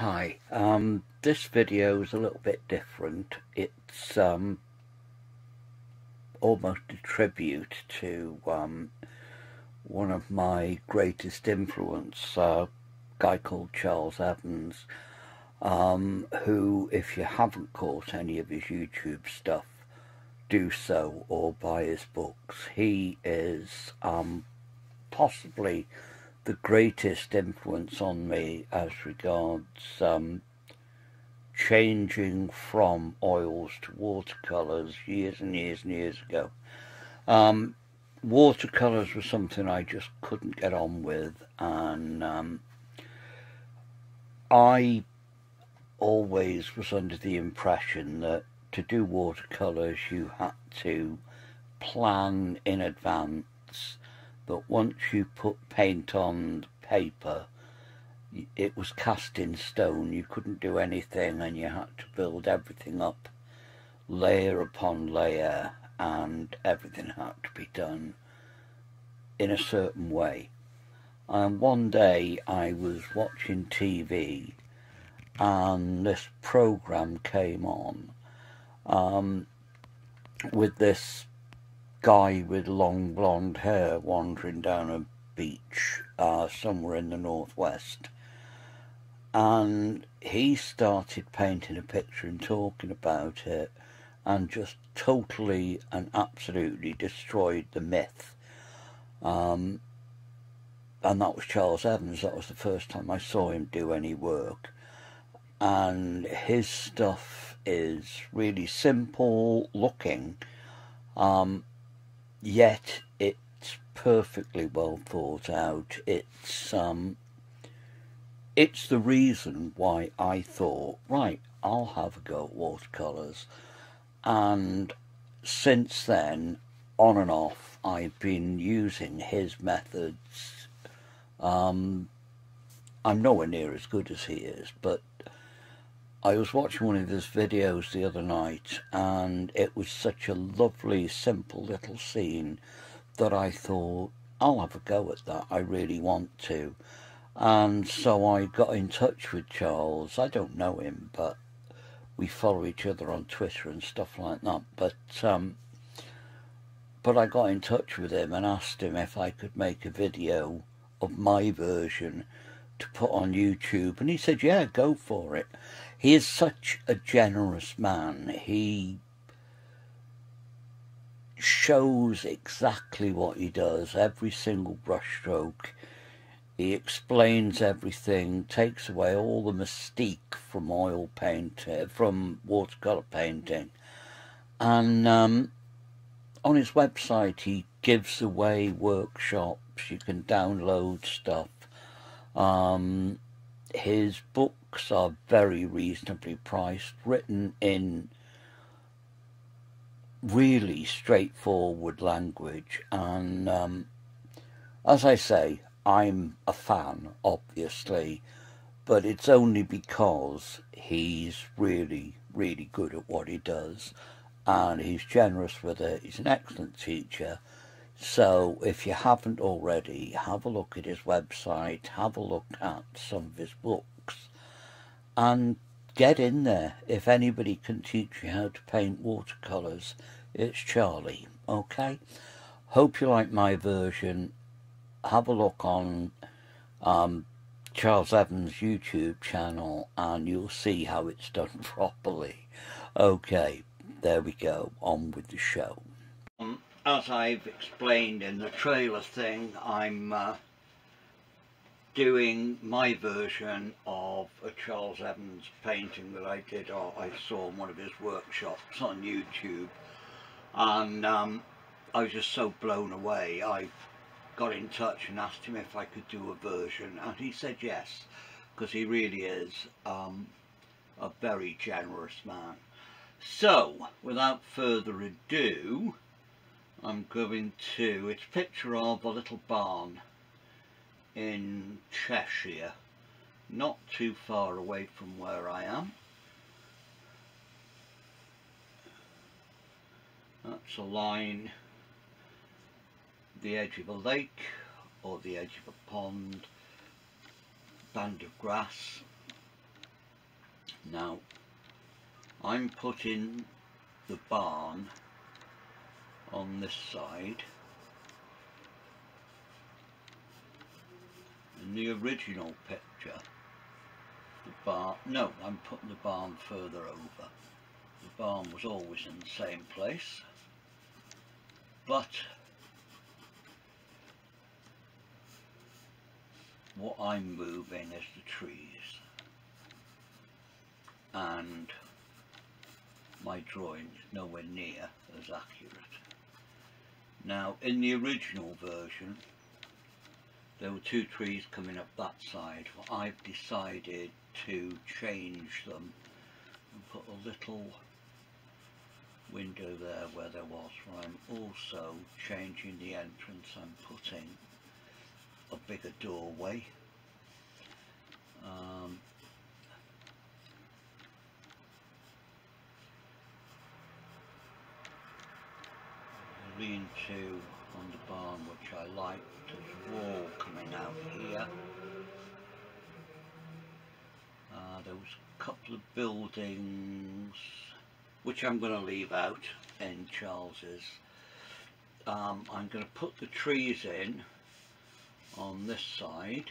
Hi, this video is a little bit different. It's almost a tribute to one of my greatest influence, a guy called Charles Evans, who, if you haven't caught any of his YouTube stuff, do so or buy his books. He is possibly the greatest influence on me as regards changing from oils to watercolours years and years and years ago. Watercolours was something I just couldn't get on with, and I always was under the impression that to do watercolours you had to plan in advance, that once you put paint on paper, it was cast in stone. You couldn't do anything, and you had to build everything up layer upon layer, and everything had to be done in a certain way. And one day I was watching TV and this program came on with this guy with long blonde hair wandering down a beach somewhere in the northwest, and he started painting a picture and talking about it, and just totally and absolutely destroyed the myth. And that was Charles Evans. That was the first time I saw him do any work, and his stuff is really simple looking, yet it's perfectly well thought out. It's the reason why I thought, right, I'll have a go at watercolours. And since then, on and off, I've been using his methods. I'm nowhere near as good as he is, but I was watching one of his videos the other night, and it was such a lovely, simple little scene that I thought, I'll have a go at that, I really want to. And so I got in touch with Charles. I don't know him, but we follow each other on Twitter and stuff like that. But I got in touch with him and asked him if I could make a video of my version to put on YouTube, and he said, yeah, go for it. He is such a generous man. He shows exactly what he does, every single brushstroke. He explains everything, takes away all the mystique from watercolour painting. And on his website he gives away workshops, you can download stuff. His books are very reasonably priced, written in really straightforward language, and as I say, I'm a fan, obviously, but it's only because he's really, really good at what he does, and he's generous with it. He's an excellent teacher. So if you haven't already, have a look at his website, have a look at some of his books, and get in there. If anybody can teach you how to paint watercolours, it's Charlie, okay? Hope you like my version. Have a look on Charles Evans' YouTube channel and you'll see how it's done properly. Okay, there we go, on with the show. As I've explained in the trailer thing, I'm doing my version of a Charles Evans painting that I did, or I saw in one of his workshops on YouTube, and I was just so blown away. I got in touch and asked him if I could do a version, and he said yes, because he really is a very generous man. So, without further ado, I'm going to, it's a picture of a little barn in Cheshire, not too far away from where I am. That's a line, the edge of a lake or the edge of a pond, band of grass, Now I'm putting the barn on this side, in the original picture the barn, no, I'm putting the barn further over. The barn was always in the same place, but what I'm moving is the trees, and my drawing is nowhere near as accurate. Now in the original version there were two trees coming up that side. Well, I've decided to change them and put a little window there where there was, where I'm also changing the entrance. I'm putting a bigger doorway, lean to on the barn, which I like. There's wall coming out here. There was a couple of buildings which I'm going to leave out in Charles's. I'm going to put the trees in on this side,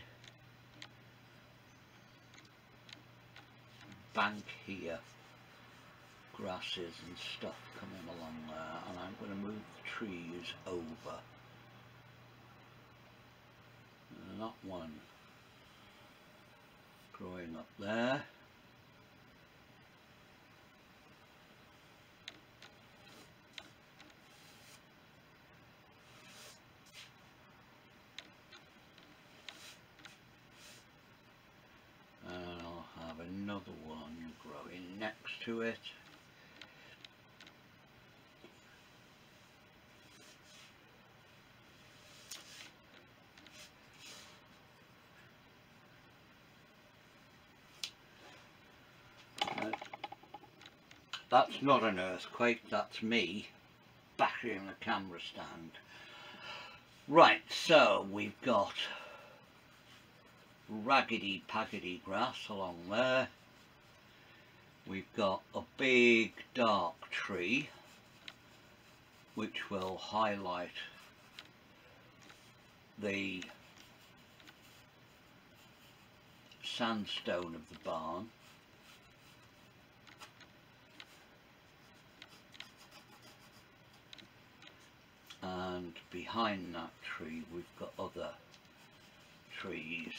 bank here, grasses and stuff coming along there, and I'm going to move the trees over. And that one growing up there. Another one growing next to it. That's not an earthquake, that's me bashing the camera stand. Right, so we've got raggedy paggedy grass along there. We've got a big dark tree which will highlight the sandstone of the barn. And behind that tree we've got other trees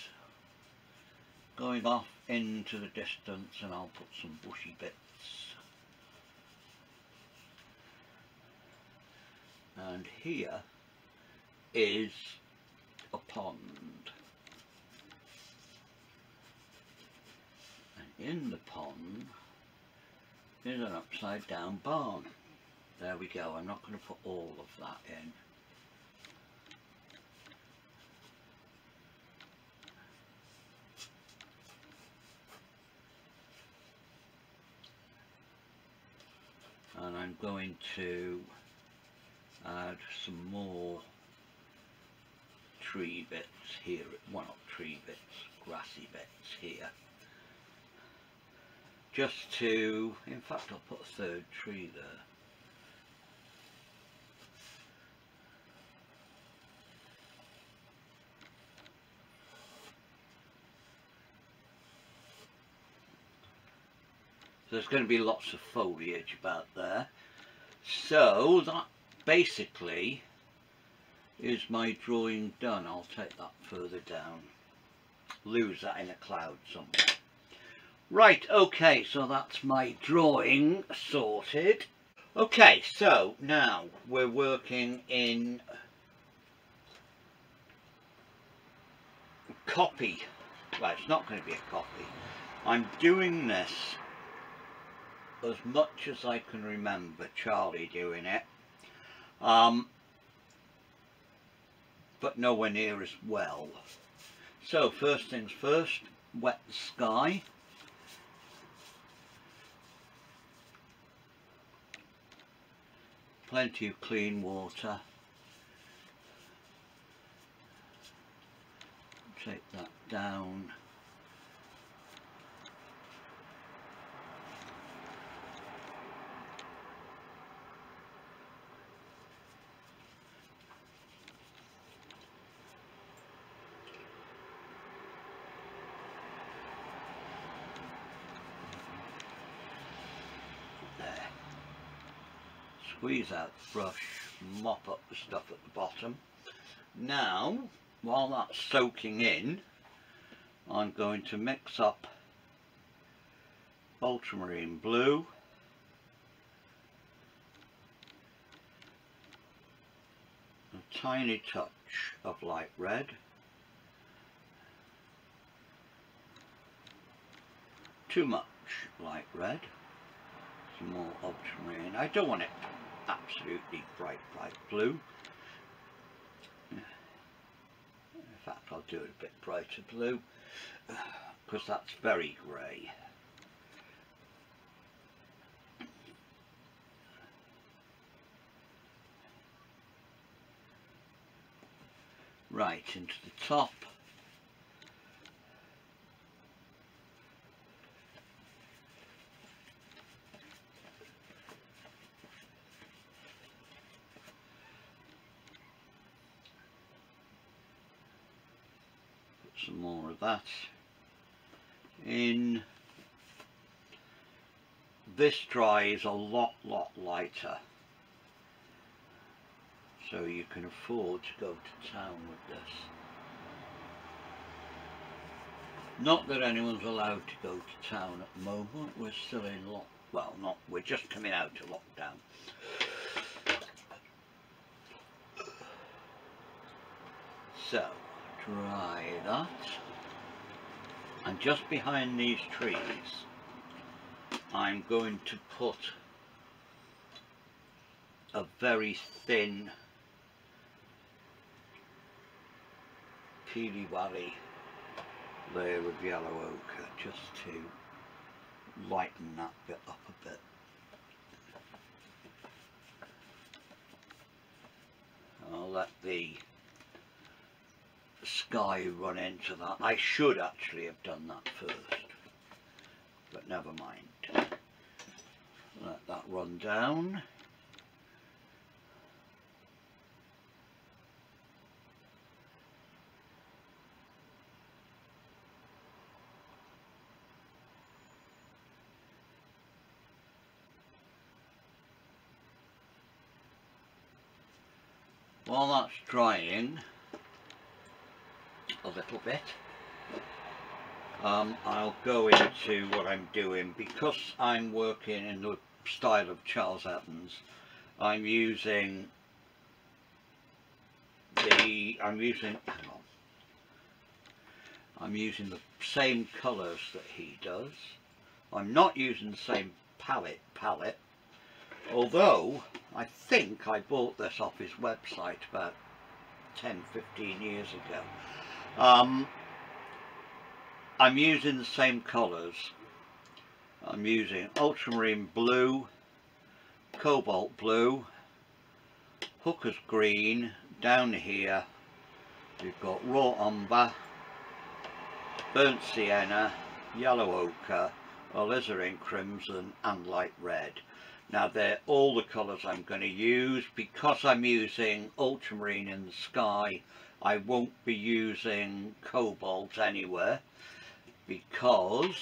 going off into the distance, and I'll put some bushy bits. And here is a pond, and in the pond is an upside down barn. There we go. I'm not going to put all of that in. And I'm going to add some more tree bits here, well not tree bits, grassy bits here. Just to, in fact I'll put a third tree there. So there's going to be lots of foliage about there. So that basically is my drawing done. I'll take that further down. Lose that in a cloud somewhere. Right, okay, so that's my drawing sorted. Okay, so now we're working in copy. Well, it's not going to be a copy. I'm doing this as much as I can remember Charlie doing it, but nowhere near as well. So first things first, wet the sky. Plenty of clean water. Take that down. squeeze out the brush, mop up the stuff at the bottom. Now, while that's soaking in, I'm going to mix up ultramarine blue and a tiny touch of light red, 2 much light red, some more ultramarine. I don't want it absolutely bright blue. In fact, I'll do it a bit brighter blue because that's very grey. Right, into the top. Put some more of that in. This dry is a lot lighter, so you can afford to go to town with this. Not that anyone's allowed to go to town at the moment. We're still in lockdown. Well, not. We're just coming out of lockdown. So, dry that. And just behind these trees, I'm going to put a very thin peely-wally layer of yellow ochre just to lighten that bit up a bit. I'll let the sky run into that. I should actually have done that first, but never mind. Let that run down. While that's drying a little bit, I'll go into what I'm doing. Because I'm working in the style of Charles Evans, I'm using the I'm using the same colours that he does. I'm not using the same palette, although I think I bought this off his website about 10-15 years ago. I'm using the same colours. I'm using ultramarine blue, cobalt blue, hooker's green. Down here we've got raw umber, burnt sienna, yellow ochre, alizarin crimson and light red. Now, they're all the colours I'm going to use. Because I'm using ultramarine in the sky, I won't be using cobalt anywhere, because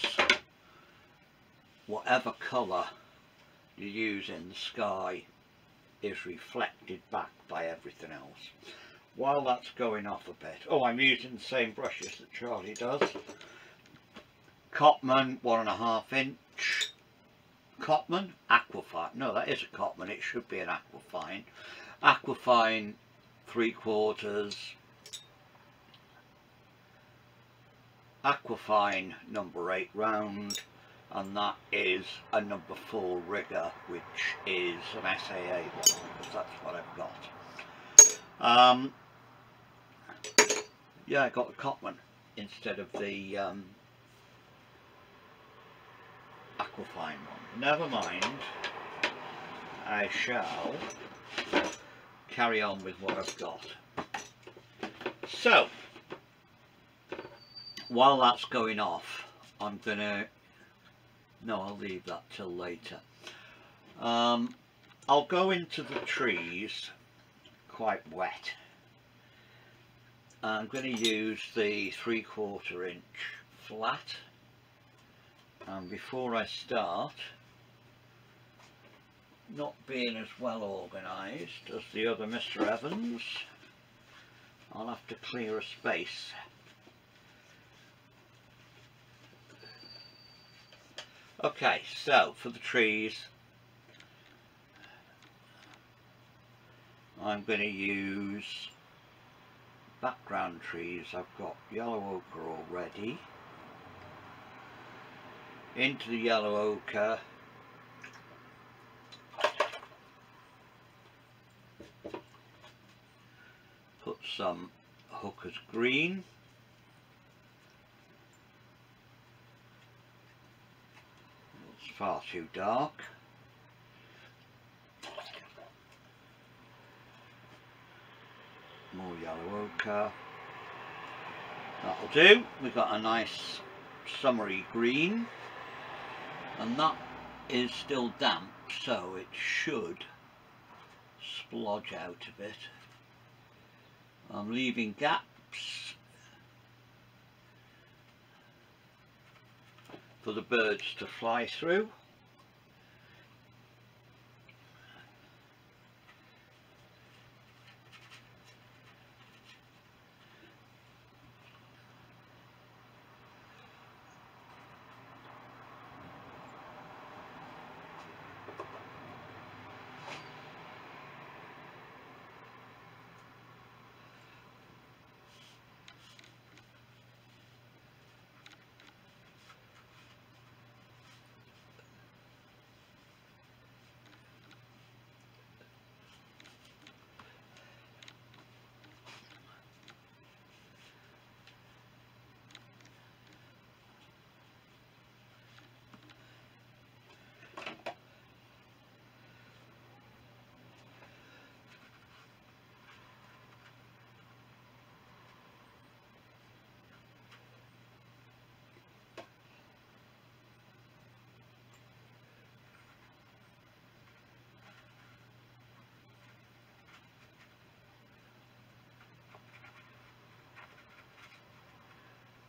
whatever colour you use in the sky is reflected back by everything else. While that's going off a bit, oh, I'm using the same brushes that Charlie does. Cotman 1.5 inch. Cotman, Aquafine, no, that is a Cotman, it should be an Aquafine. Aquafine 3/4, Aquafine number 8 round, and that is a number 4 rigger, which is an SAA one, because that's what I've got. Yeah, I got a Cotman instead of the Aquafine one. Never mind, I shall carry on with what I've got. So, while that's going off, I'm gonna, no, I'll leave that till later. I'll go into the trees quite wet. I'm gonna use the 3/4 inch flat. And before I start, not being as well organised as the other Mr. Evans, I'll have to clear a space. Okay, so for the trees, I'm going to use background trees. I've got yellow ochre already. Into the yellow ochre, put some hooker's green, it's far too dark, more yellow ochre, that'll do. We've got a nice summery green. And that is still damp, so it should splodge out a bit. I'm leaving gaps for the birds to fly through.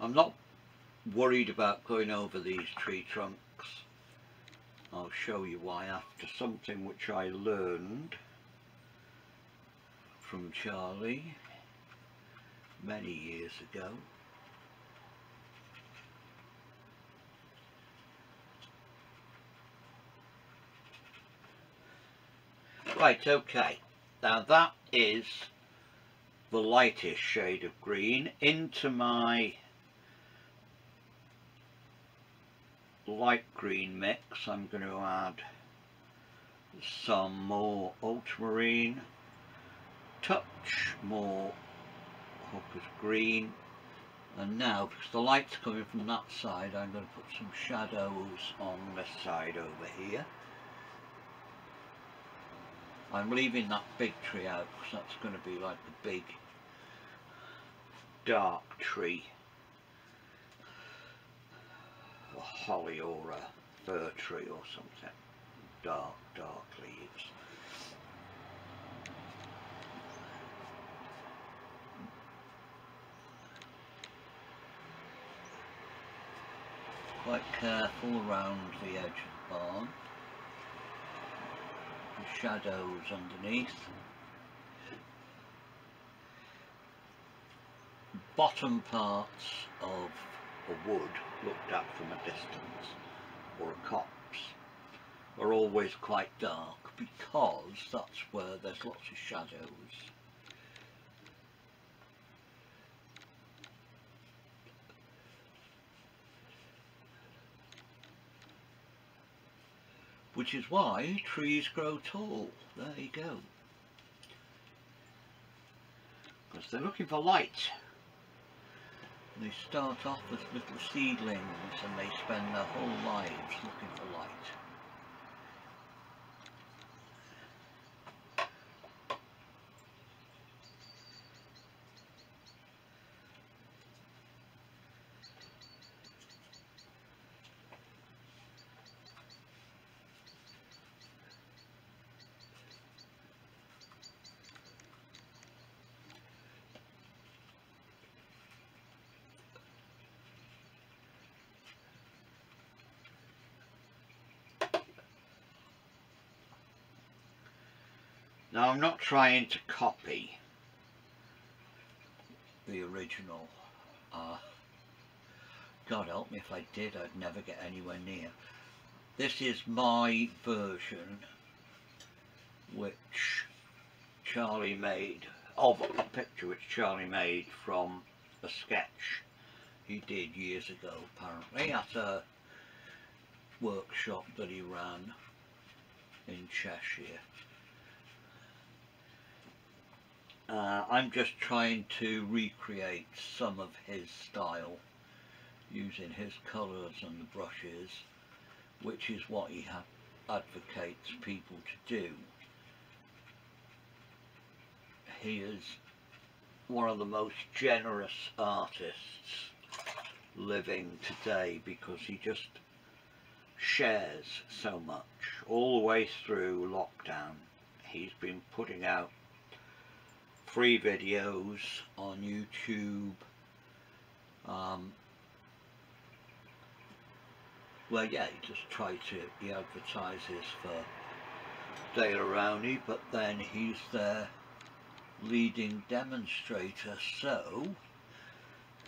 I'm not worried about going over these tree trunks. I'll show you why after something which I learned from Charlie many years ago. Right, okay, now that is the lightest shade of green. Into my light green mix I'm going to add some more ultramarine, touch more hooker's green, and now because the light's coming from that side I'm going to put some shadows on this side over here. I'm leaving that big tree out because that's going to be like a big dark tree, a holly or a fir tree or something, dark leaves. Quite careful around the edge of the barn, the shadows underneath. Bottom parts of a wood looked at from a distance or a copse are always quite dark because that's where there's lots of shadows. Which is why trees grow tall. There you go. Because they're looking for light. They start off as little seedlings and they spend their whole lives looking for light. Now I'm not trying to copy the original. God help me if I did, I'd never get anywhere near. This is my version which Charlie made, of a picture which Charlie made from a sketch he did years ago, apparently at a workshop that he ran in Cheshire. I'm just trying to recreate some of his style using his colours and the brushes, which is what he advocates people to do. He is one of the most generous artists living today because he just shares so much. All the way through lockdown he's been putting out free videos on YouTube. Well, yeah, he just he advertises for Dale Rowney, but then he's there leading demonstrator, so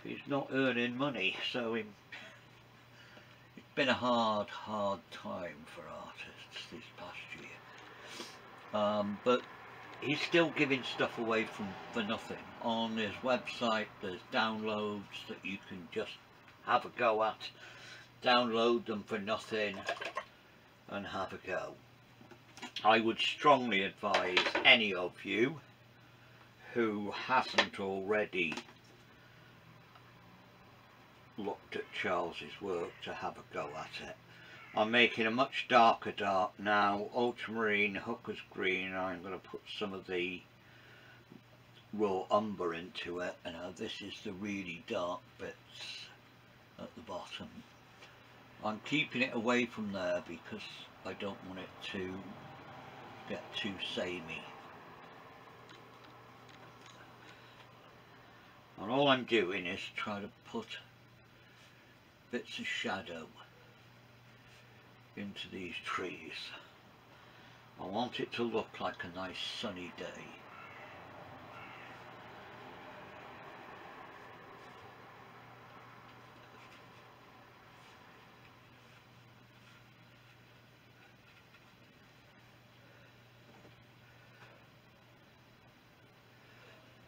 he's not earning money, so it's been a hard time for artists this past year, but he's still giving stuff away for nothing. On his website there's downloads that you can just have a go at, download them for nothing and have a go. I would strongly advise any of you who hasn't already looked at Charles's work to have a go at it. I'm making a much darker dark now, ultramarine, hooker's green, and I'm going to put some of the raw umber into it. And now this is the really dark bits at the bottom. I'm keeping it away from there because I don't want it to get too samey. And all I'm doing is try to put bits of shadow into these trees. I want it to look like a nice sunny day.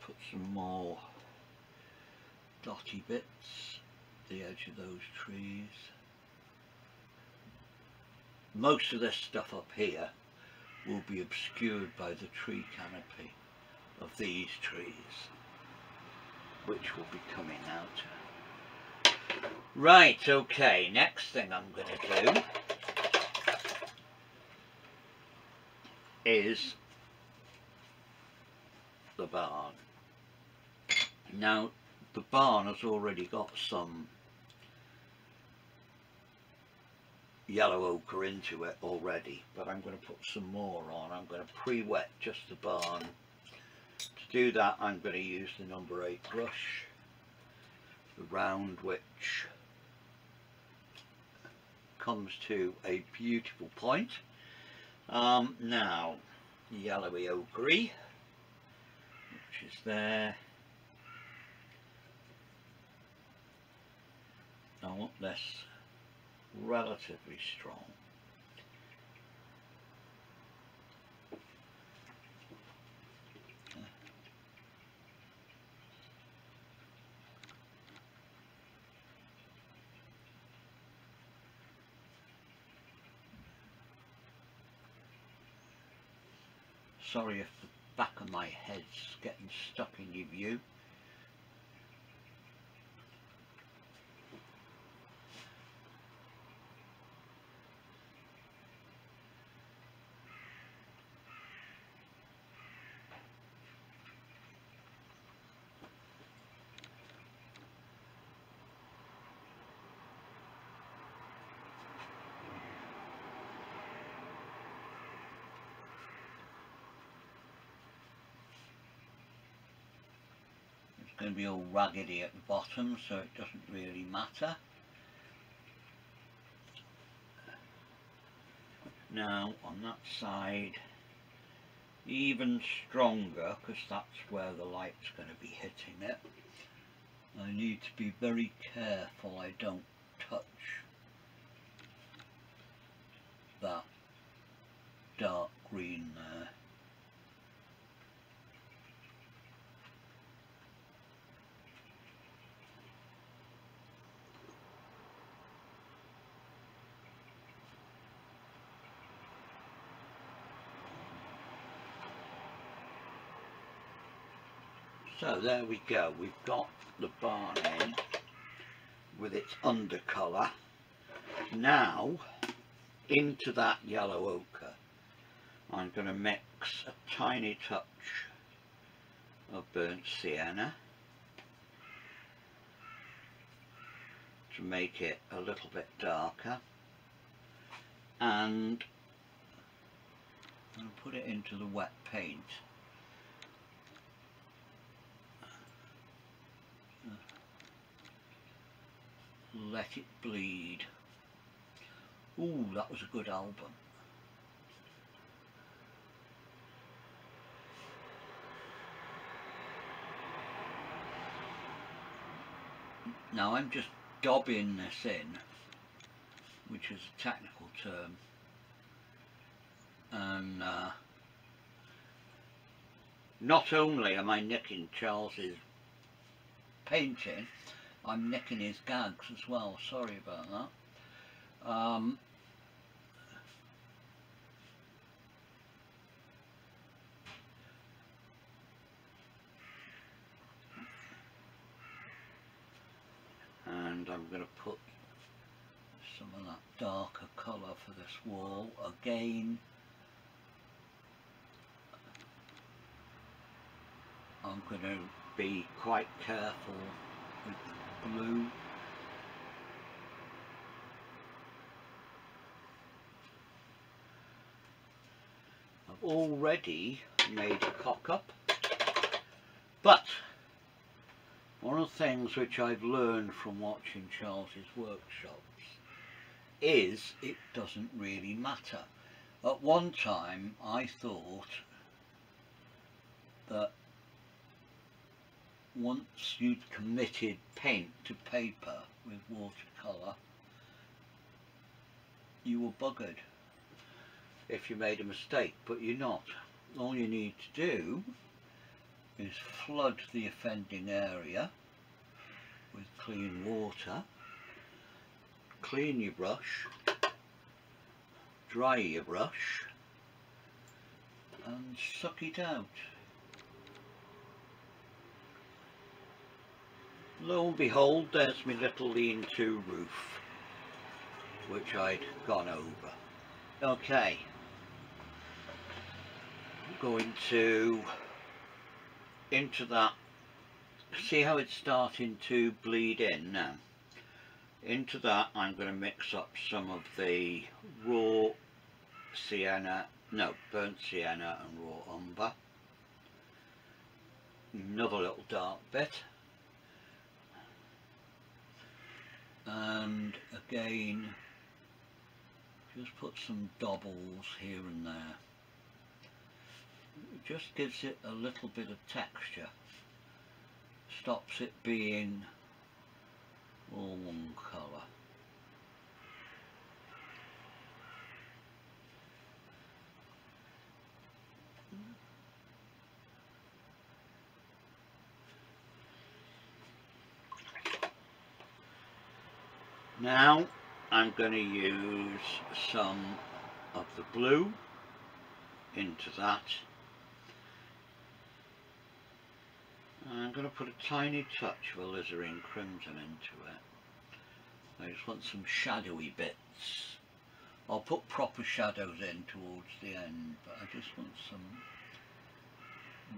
Put some more dotty bits at the edge of those trees. Most of this stuff up here will be obscured by the tree canopy of these trees, which will be coming out. Right, okay, next thing I'm going to do is the barn. Now, the barn has already got some yellow ochre into it already, but I'm going to put some more on. I'm going to pre-wet just the barn. To do that I'm going to use the number 8 brush, the round, which comes to a beautiful point. Now, yellowy ochre, which is there. I want this relatively strong. Sorry if the back of my head's getting stuck in your view. Going to be all raggedy at the bottom, so it doesn't really matter. Now on that side even stronger, because that's where the light's going to be hitting it. I need to be very careful I don't touch that dark green there. So there we go, we've got the barn in with its undercolour. Now into that yellow ochre I'm going to mix a tiny touch of burnt sienna to make it a little bit darker, and I'm going to put it into the wet paint. Let it bleed. Ooh, that was a good album. Now I'm just daubing this in, which is a technical term, and not only am I nicking Charles's painting, I'm nicking his gags as well, sorry about that. And I'm going to put some of that darker colour for this wall again. I'm going to be quite careful with the blue. I've already made a cock up, but one of the things which I've learned from watching Charles's workshops is it doesn't really matter. At one time I thought that once you'd committed paint to paper with watercolour, you were buggered if you made a mistake, but you're not. All you need to do is flood the offending area with clean water, clean your brush, dry your brush, and suck it out. Lo and behold, there's my little lean-to roof, which I'd gone over. Okay, I'm going to, into that, see how it's starting to bleed in now. Into that I'm going to mix up some of the raw sienna, no, burnt sienna and raw umber. Another little dark bit. And again, just put some doubles here and there. It just gives it a little bit of texture, stops it being all one colour. Now I'm going to use some of the blue into that. I'm going to put a tiny touch of alizarin crimson into it. I just want some shadowy bits. I'll put proper shadows in towards the end, but I just want some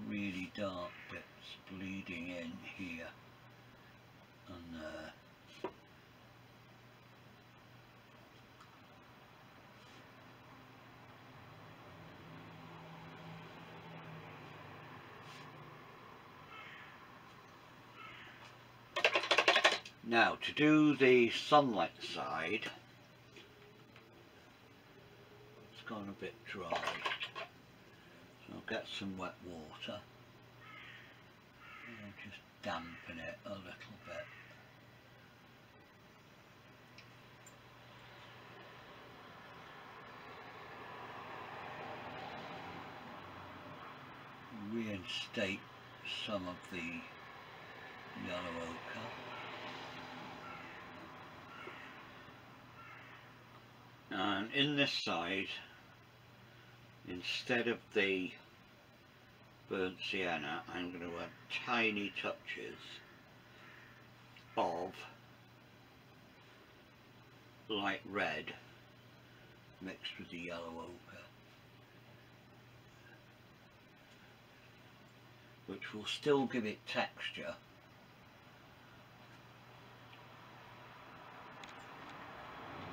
really dark bits bleeding in here and there. Now, to do the sunlight side, it's gone a bit dry, So I'll get some wet water and just dampen it a little bit. Reinstate some of the yellow ochre. And in this side, instead of the burnt sienna, I'm going to add tiny touches of light red mixed with the yellow ochre, which will still give it texture,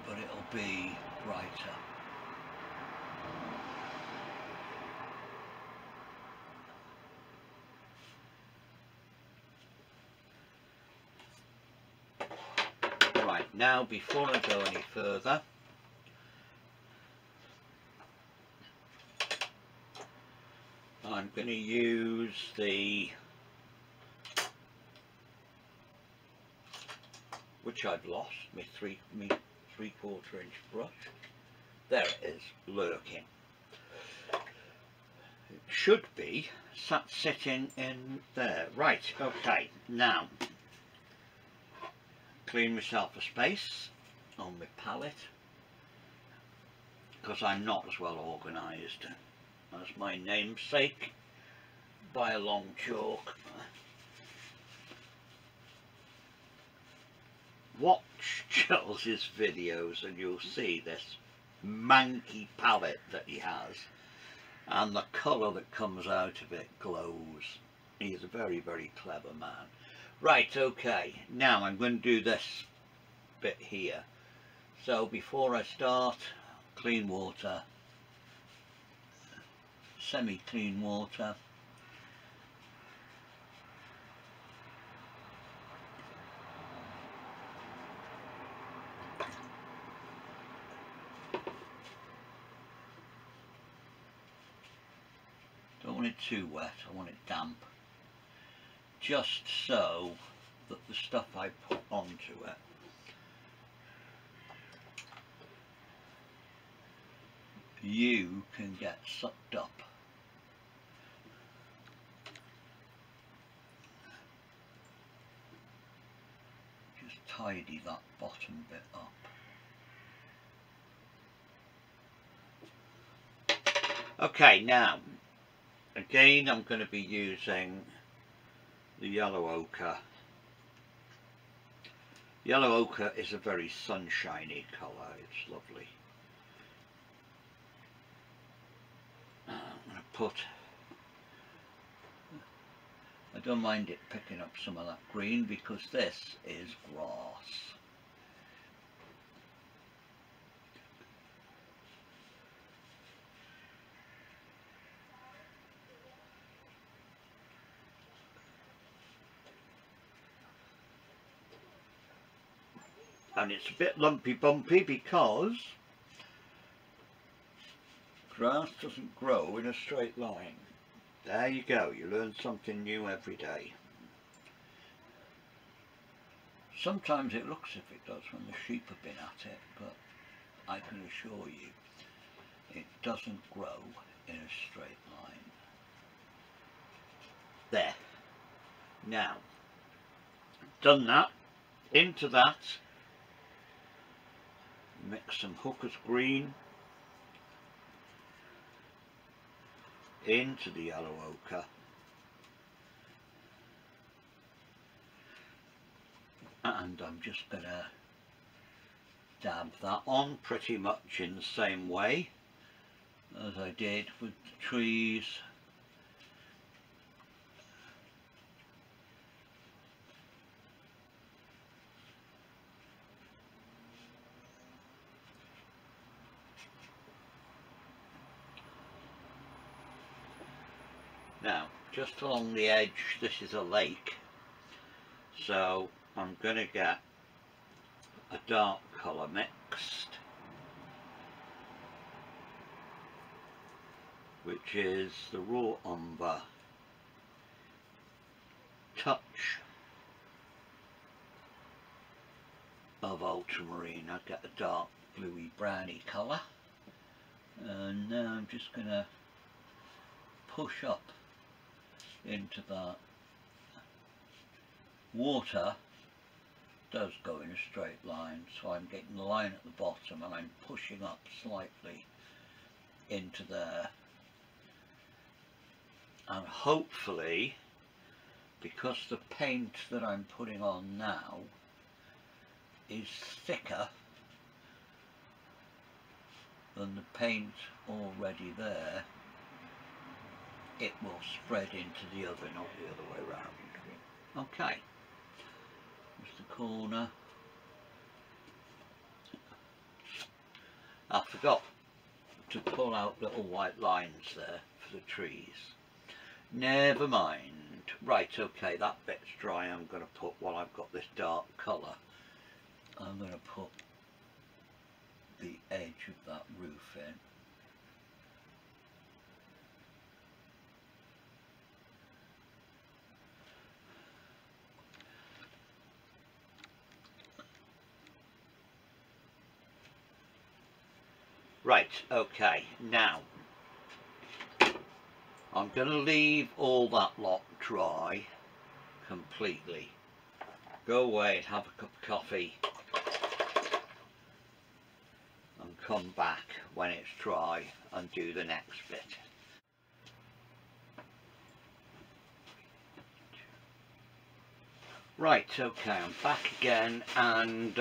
but it'll be brighter. Right, now before I go any further, I'm going to use the, which I've lost, my three-quarter inch brush. There it is, lurking. It should be sitting in there. Right, okay, now clean myself a space on my palette because I'm not as well organised as my namesake by a long chalk. Watch Charles's videos and you'll see this manky palette that he has, and the colour that comes out of it glows. He's a very, very clever man. Right, okay, now I'm going to do this bit here. So before I start, clean water, semi-clean water, don't want it too wet, I want it damp, just so that the stuff I put onto it you can get sucked up. Tidy that bottom bit up. Okay, now again I'm going to be using the yellow ochre. Yellow ochre is a very sunshiny colour, it's lovely. I'm going to put, I don't mind it picking up some of that green because this is grass. And it's a bit lumpy bumpy because grass doesn't grow in a straight line. There you go, you learn something new every day. Sometimes it looks as if it does when the sheep have been at it, but I can assure you it doesn't grow in a straight line. There. Now, done that, into that, mix some hooker's green into the yellow ochre, and I'm just gonna dab that on pretty much in the same way as I did with the trees. Now, just along the edge, this is a lake, so I'm going to get a dark colour mixed which is the raw umber, touch of ultramarine. I get a dark bluey browny colour, and now I'm just going to push up into that. Water does go in a straight line, so I'm getting the line at the bottom and I'm pushing up slightly into there, and hopefully, because the paint that I'm putting on now is thicker than the paint already there, it will spread into the other, not the other way round. Okay, there's the corner. I forgot to pull out little white lines there for the trees. Never mind. Right, okay, that bit's dry. I'm going to put, while I've got this dark colour, I'm going to put the edge of that roof in. Right, okay, now I'm going to leave all that lot dry completely. Go away and have a cup of coffee and come back when it's dry and do the next bit. Right, okay, I'm back again, and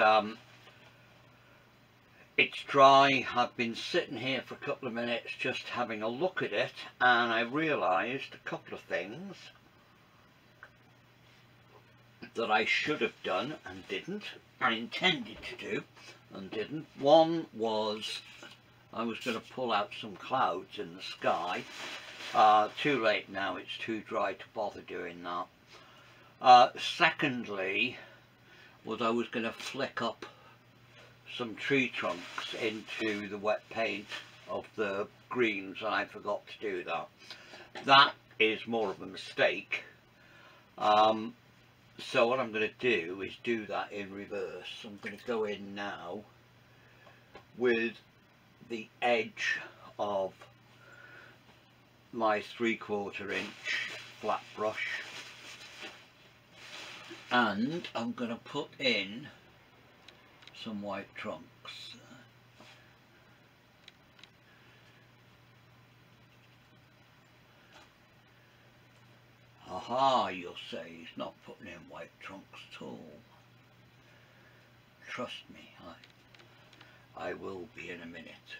it's dry. I've been sitting here for a couple of minutes just having a look at it, and I realised a couple of things that I should have done and didn't, and intended to do and didn't. One was I was going to pull out some clouds in the sky. Too late now, it's too dry to bother doing that. Secondly was I was going to flick up some tree trunks into the wet paint of the greens, and I forgot to do that. That is more of a mistake. So what I'm going to do is do that in reverse. I'm going to go in now with the edge of my 3/4 inch flat brush, and I'm going to put in some white trunks. Aha, you'll say he's not putting in white trunks at all. Trust me, I will be in a minute.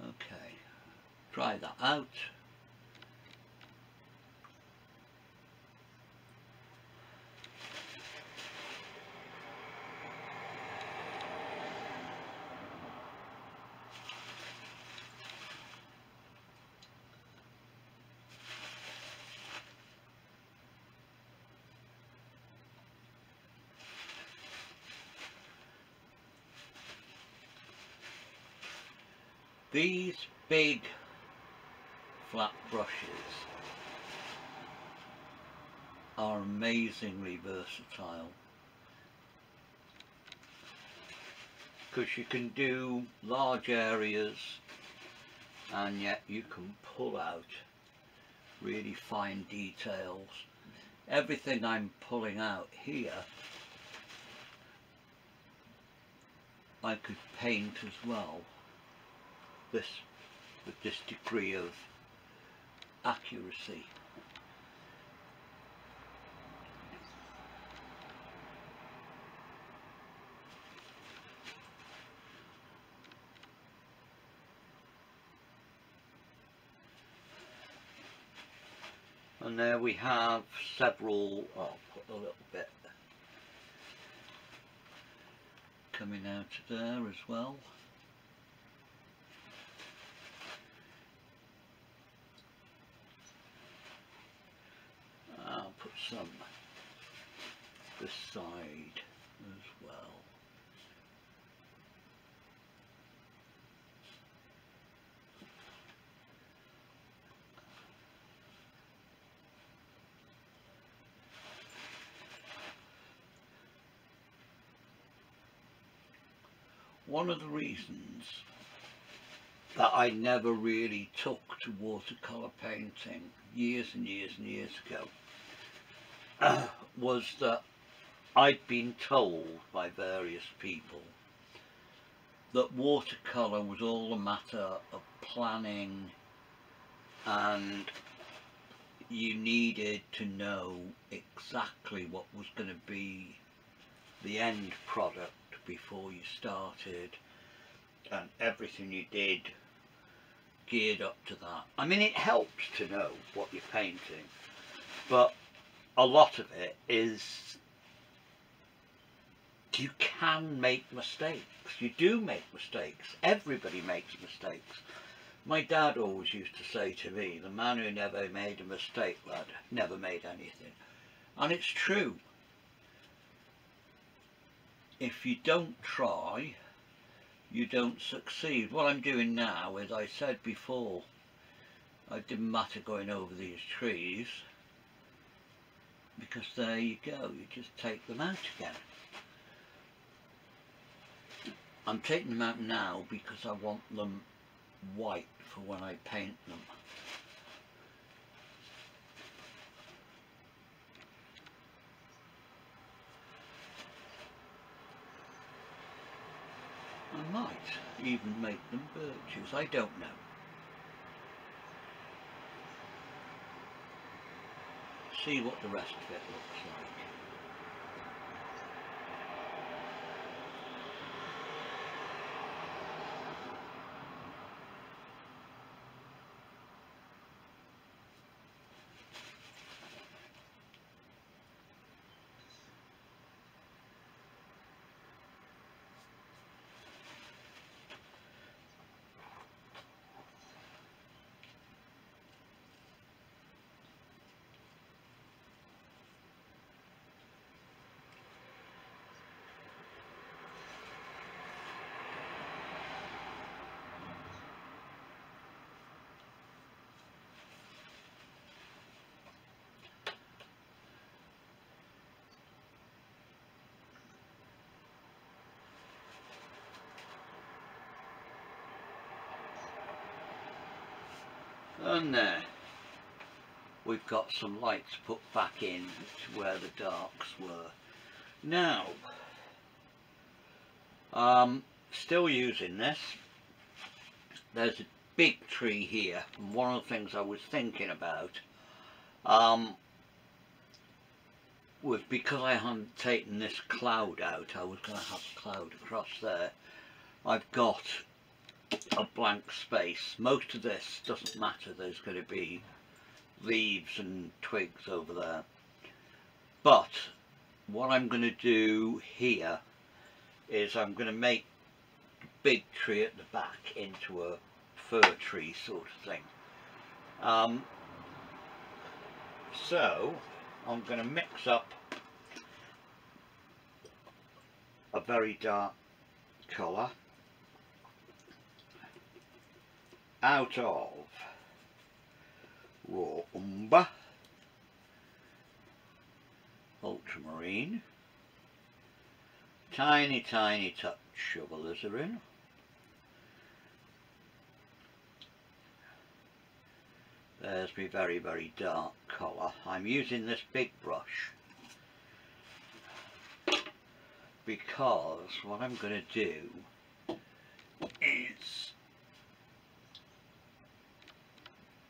Okay, dry that out. These big flat brushes are amazingly versatile, because you can do large areas and yet you can pull out really fine details. Everything I'm pulling out here I could paint as well, this with this degree of accuracy. And there we have several. I'll put a little bit coming out of there as well. Some this side as well. one of the reasons that I never really took to watercolour painting years and years and years ago was that I'd been told by various people that watercolour was all a matter of planning, and you needed to know exactly what was going to be the end product before you started, and everything you did geared up to that. I mean, it helps to know what you're painting, but a lot of it is you can make mistakes. You do make mistakes. Everybody makes mistakes. My dad always used to say to me, the man who never made a mistake, lad, never made anything. And it's true. If you don't try, you don't succeed. What I'm doing now is, I said before, it didn't matter going over these trees, because there you go, you just take them out again. I'm taking them out now because I want them white for when I paint them. I might even make them birches, I don't know. See what the rest of it looks like. And there, we've got some lights put back in to where the darks were. Now, still using this, there's a big tree here, and one of the things I was thinking about was, because I hadn't taken this cloud out, I was going to have a cloud across there. I've got a blank space. Most of this doesn't matter, there's going to be leaves and twigs over there, but what I'm going to do here is I'm going to make the big tree at the back into a fir tree sort of thing. So I'm going to mix up a very dark colour out of raw umber, ultramarine, tiny touch of alizarin, there's my very dark colour. I'm using this big brush because what I'm going to do is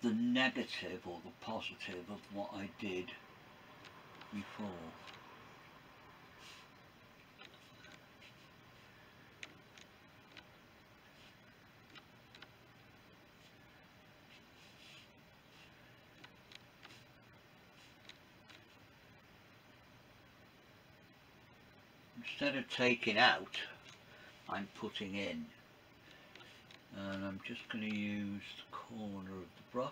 the negative or the positive of what I did before. Instead of taking out, I'm putting in. And I'm just going to use the corner of the brush.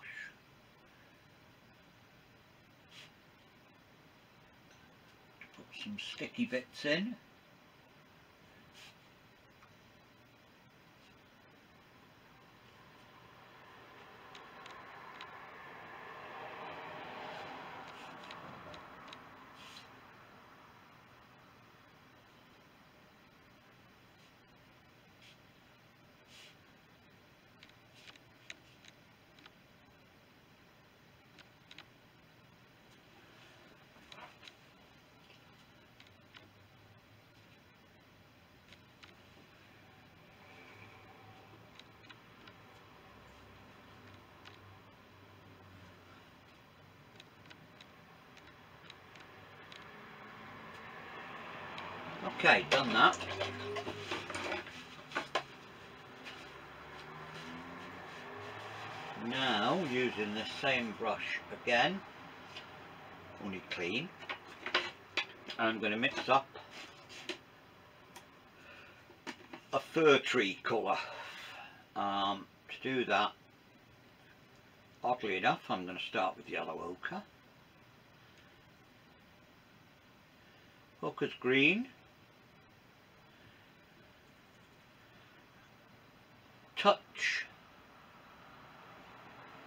Put some sticky bits in. Okay, done that. Now, using the same brush again, only clean, I'm going to mix up a fir tree colour. To do that, oddly enough, I'm going to start with yellow ochre. Ochre's green. Touch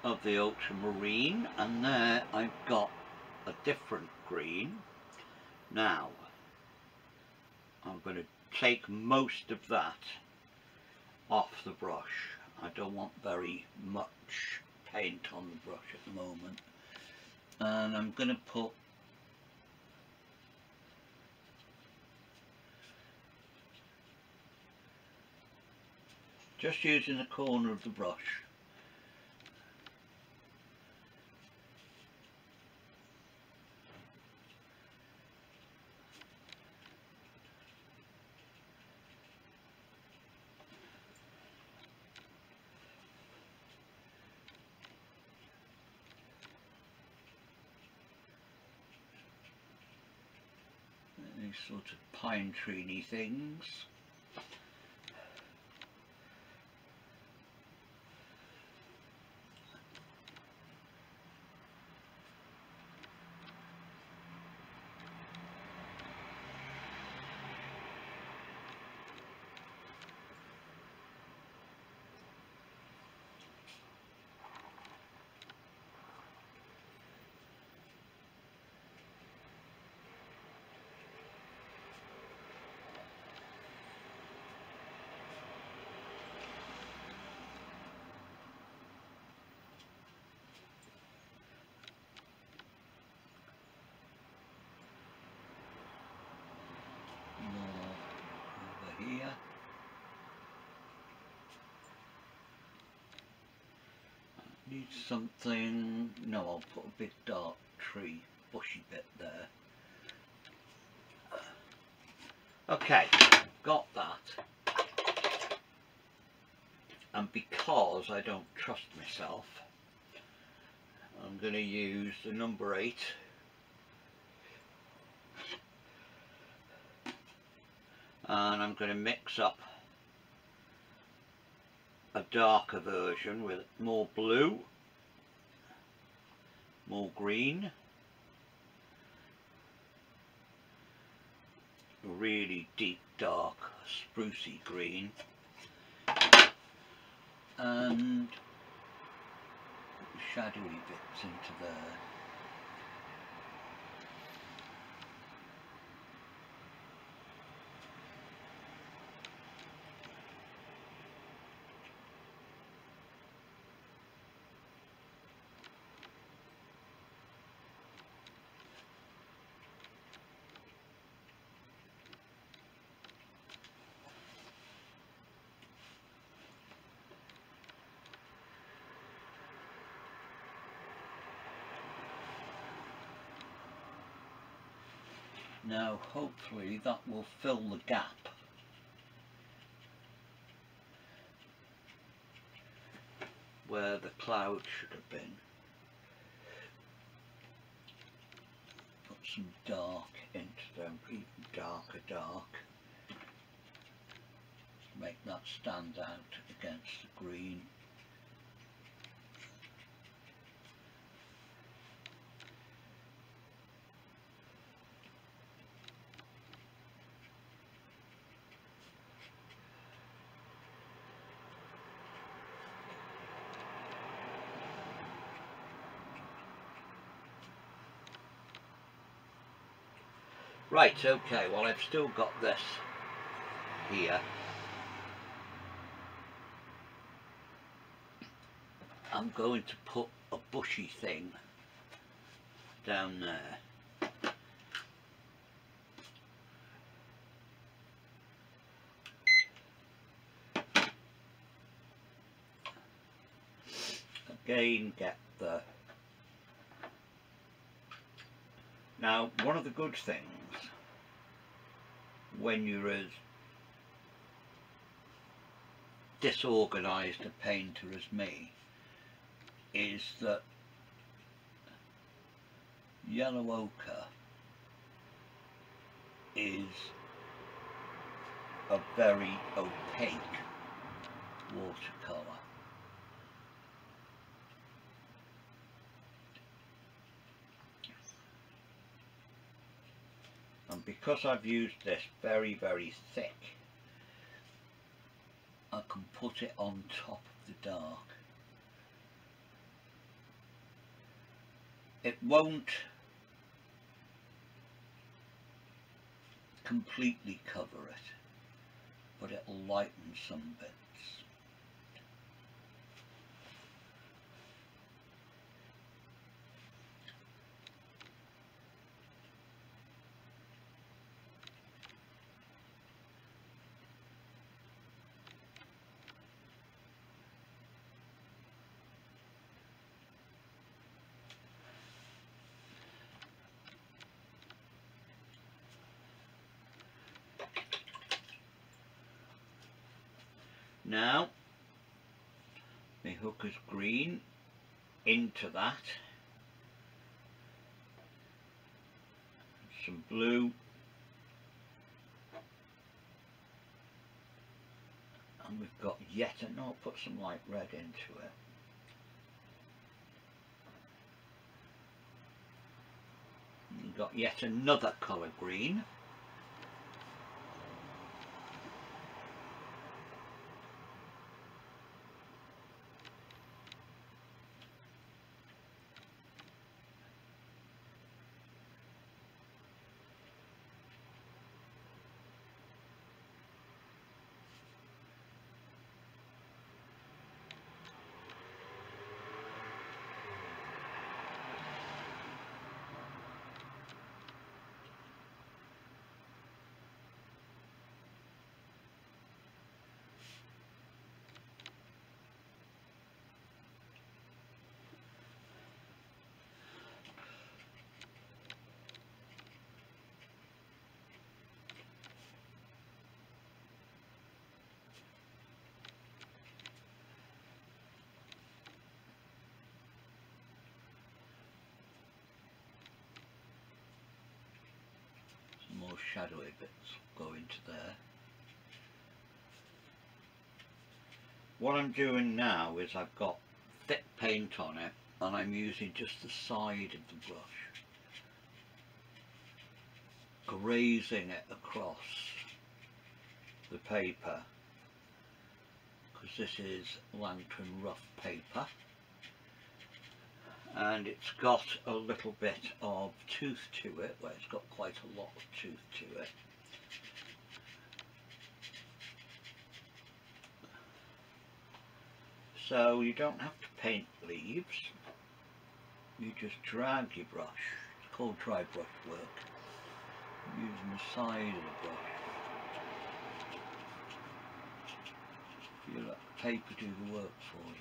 of the ultramarine, and there I've got a different green. Now I'm going to take most of that off the brush. I don't want very much paint on the brush at the moment, and I'm going to put just using the corner of the brush. These sort of pine tree-y things. Need something. No, I'll put a big dark tree bushy bit there. Okay, got that. And because I don't trust myself, I'm going to use the number 8 and I'm going to mix up a darker version with more blue, more green, a really deep dark sprucey green, and shadowy bits into there. Now hopefully that will fill the gap where the cloud should have been. Put some dark into them, even darker dark. Make that stand out against the green. Right, okay, well I've still got this here, I'm going to put a bushy thing down there. Again, get the... Now, one of the good things when you're as disorganised a painter as me is that yellow ochre is a very opaque watercolour. And because I've used this very, very thick, I can put it on top of the dark. It won't completely cover it, but it'll lighten some bits. Now, the hooker's green into that, some blue, and we've got yet another, I'll put some light red into it. And we've got yet another colour green. More shadowy bits go into there. What I'm doing now is I've got thick paint on it and I'm using just the side of the brush, grazing it across the paper, because this is Lantern Rough paper and it's got a little bit of tooth to it, well, it's got quite a lot of tooth to it. So you don't have to paint leaves, you just drag your brush, it's called dry brush work, using the side of the brush. You let the paper do the work for you.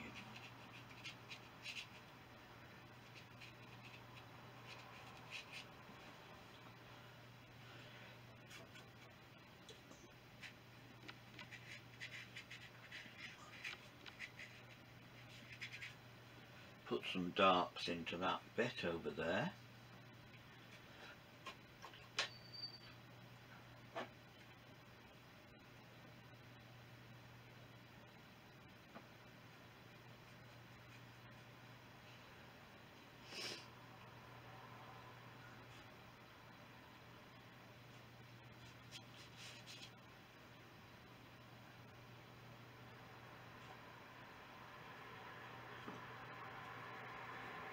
Put some darks into that bit over there.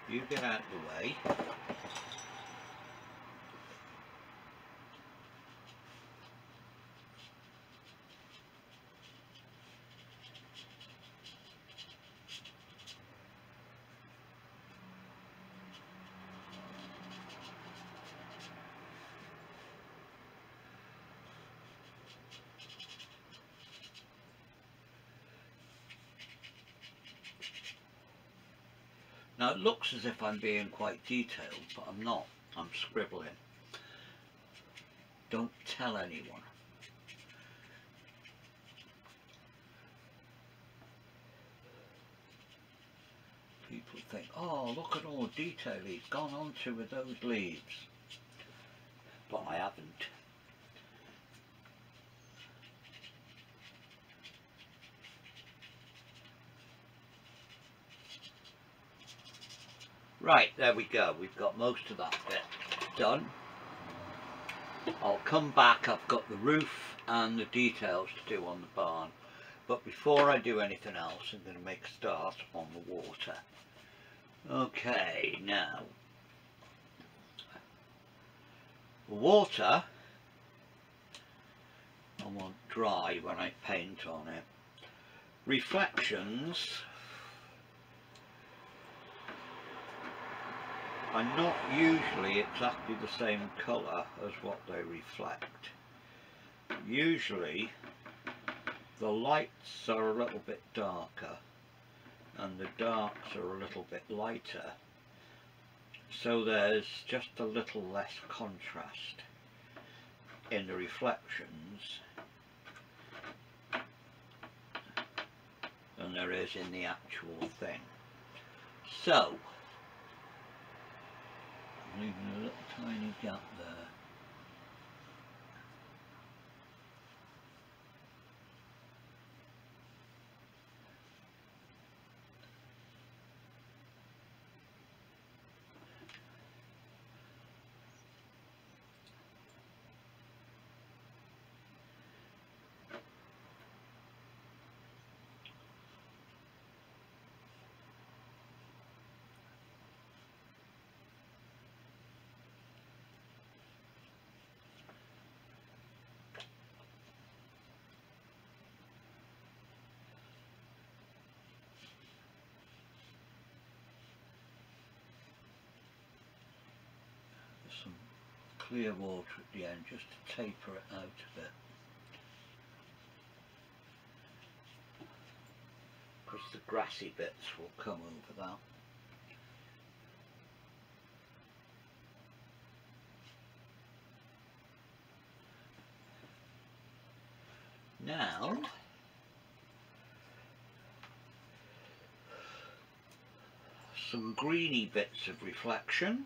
You get out of the way. Now it looks as if I'm being quite detailed, but I'm not. I'm scribbling. Don't tell anyone. oh, look at all the detail he's gone on to with those leaves. But I haven't. Right, there we go, we've got most of that bit done. I'll come back, I've got the roof and the details to do on the barn, but before I do anything else I'm going to make a start on the water. Okay, now the water I want dry when I paint on it. Reflections are not usually exactly the same colour as what they reflect. Usually the lights are a little bit darker and the darks are a little bit lighter, so there's just a little less contrast in the reflections than there is in the actual thing. So leaving a little tiny gap there. Clear water at the end just to taper it out a bit, because the grassy bits will come over that. Now some greeny bits of reflection.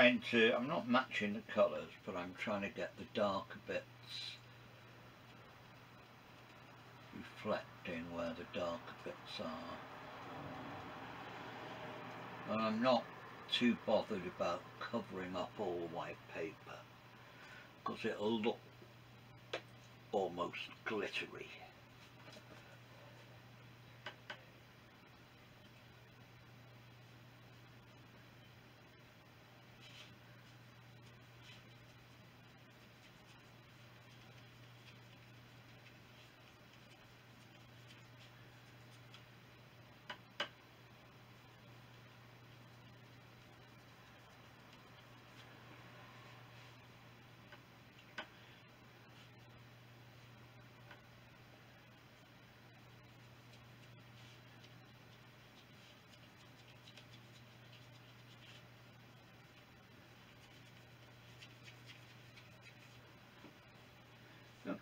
I'm not matching the colours, but I'm trying to get the darker bits reflecting where the darker bits are. And I'm not too bothered about covering up all the white paper, because it'll look almost glittery.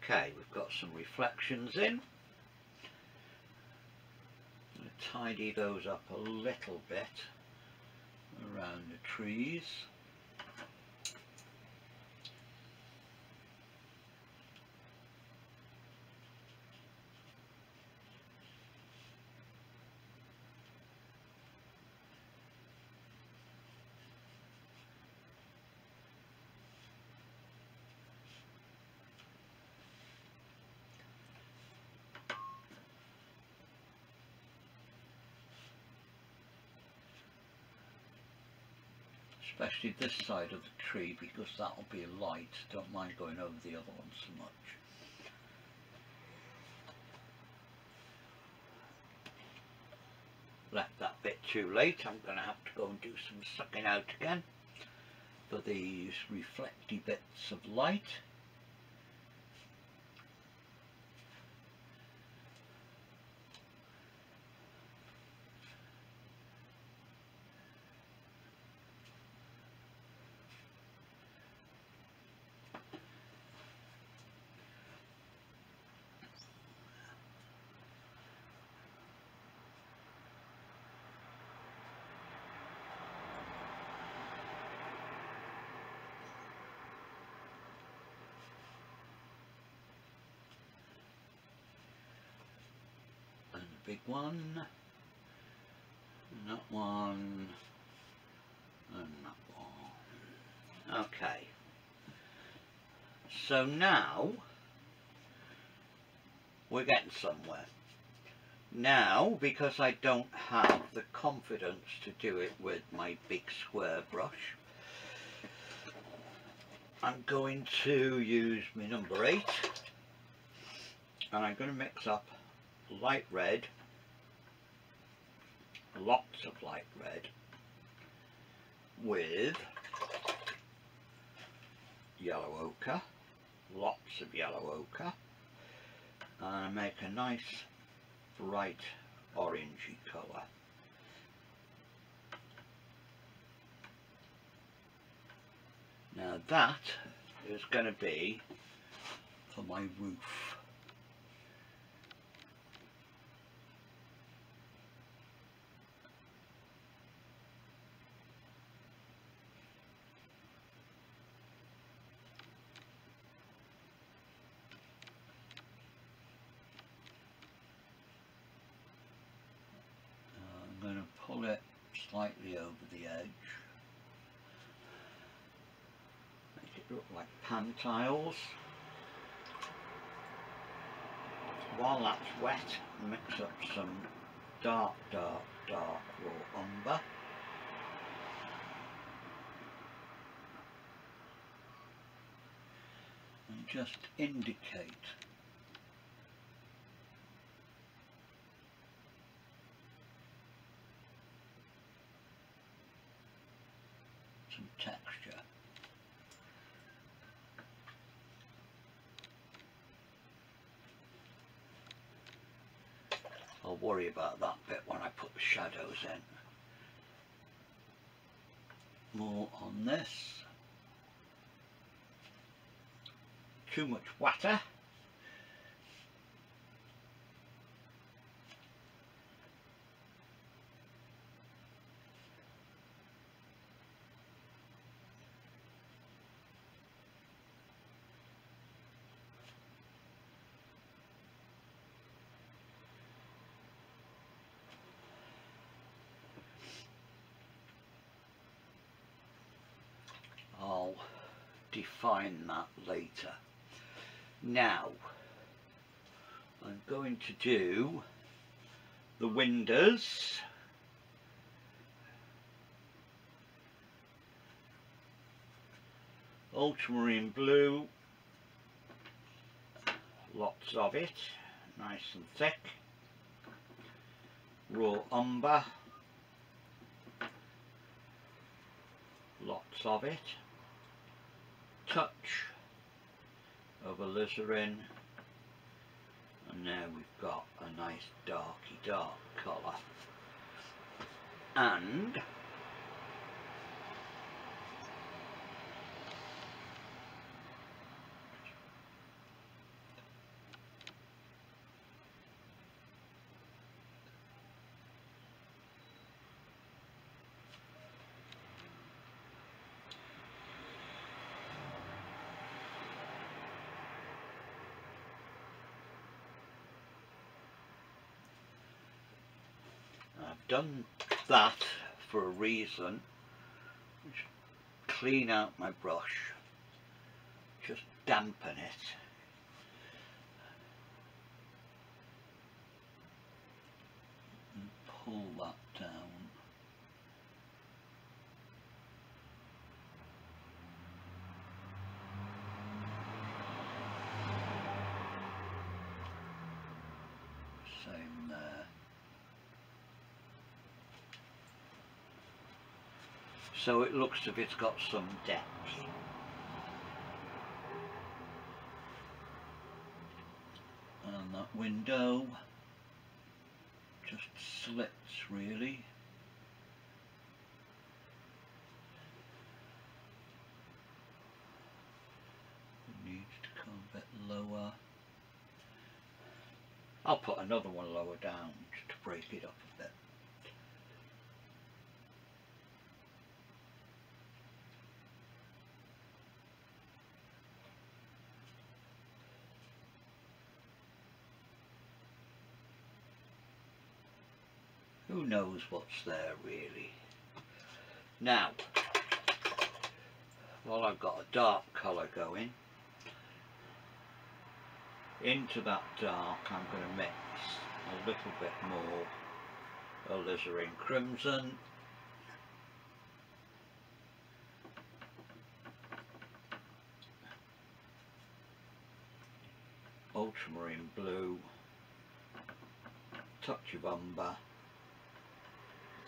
Okay, we've got some reflections in. I'm going to tidy those up a little bit around the trees. especially this side of the tree, because that'll be light. Don't mind going over the other one so much. Left that bit too late. I'm going to have to go and do some sucking out again for these reflecty bits of light. Big one, and that one, and that one. Okay, so now we're getting somewhere. Now, because I don't have the confidence to do it with my big square brush, I'm going to use my number 8, and I'm going to mix up light red, lots of light red, with yellow ochre, lots of yellow ochre, and make a nice bright orangey colour. Now that is going to be for my roof. Slightly over the edge, make it look like pan tiles. While that's wet, mix up some dark raw umber. And just indicate texture. I'll worry about that bit when I put the shadows in. More on this. Too much water. Define that later. Now I'm going to do the windows, ultramarine blue, lots of it, nice and thick, raw umber, lots of it, touch of alizarin, and now we've got a nice dark colour. And done that for a reason. Just clean out my brush, just dampen it. And pull that down. same there. So it looks as if it's got some depth. And that window just slits really. It needs to come a bit lower. I'll put another one lower down just to break it up a bit. Who knows what's there really. Now, while I've got a dark colour going, into that dark I'm going to mix a little bit more alizarin crimson. Ultramarine blue. Touch of umber.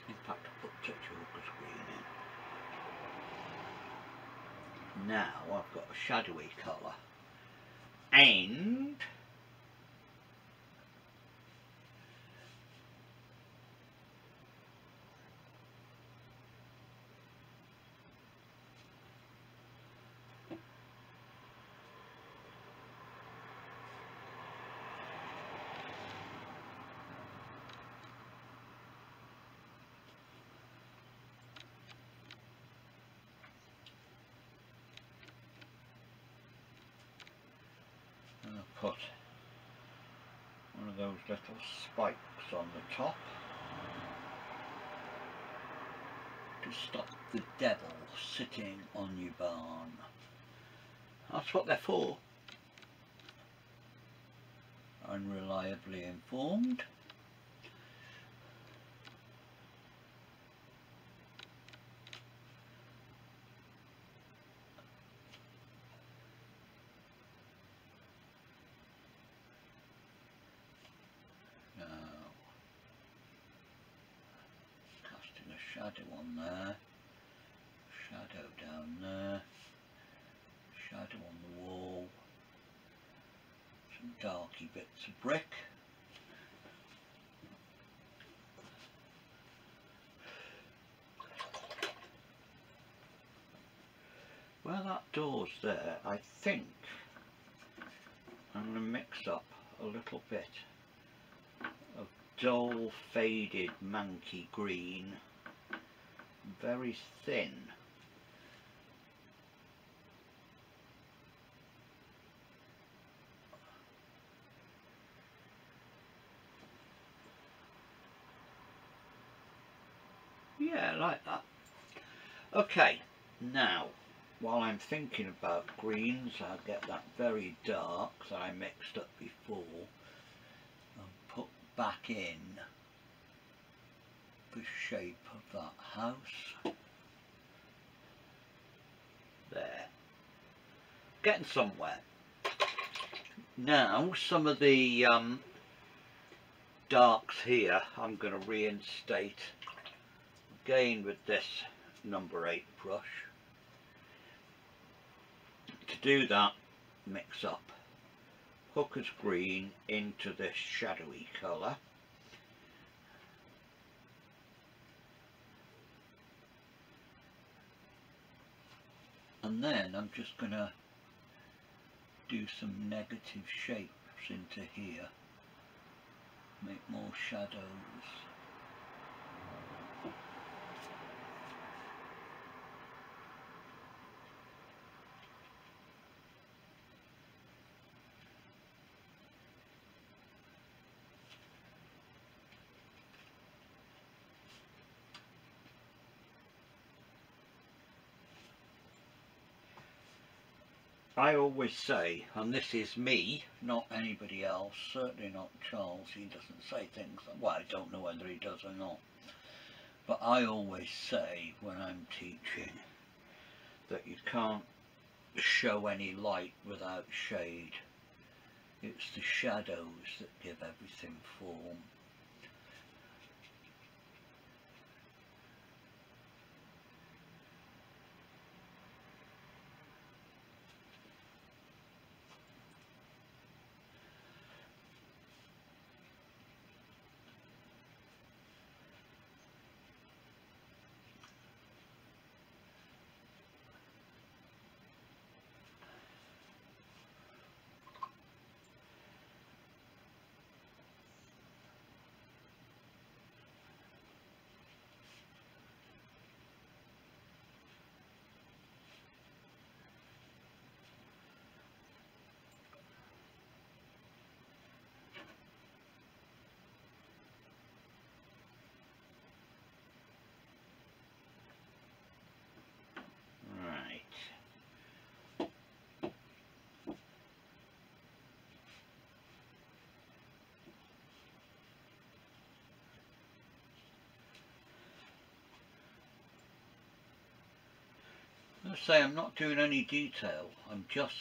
In fact, I'll put touch of ochre green in. Now I've got a shadowy colour. And put one of those little spikes on the top to stop the devil sitting on your barn. That's what they're for. Unreliably informed. Shadow on there, shadow down there, shadow on the wall, some darky bits of brick. Well, that door's there, I think I'm going to mix up a little bit of dull faded manky green. Very thin. Yeah, like that. Okay, now while I'm thinking about greens, I'll get that very dark that I mixed up before and put back in the shape of that house. There. Getting somewhere. Now some of the darks here I'm going to reinstate again with this number 8 brush. To do that, mix up Hooker's green into this shadowy colour. And then I'm just going to do some negative shapes into here, make more shadows. I always say, and this is me, not anybody else, certainly not Charles, he doesn't say things, well, I don't know whether he does or not, but I always say when I'm teaching that you can't show any light without shade. It's the shadows that give everything form. Let's say I'm not doing any detail, I'm just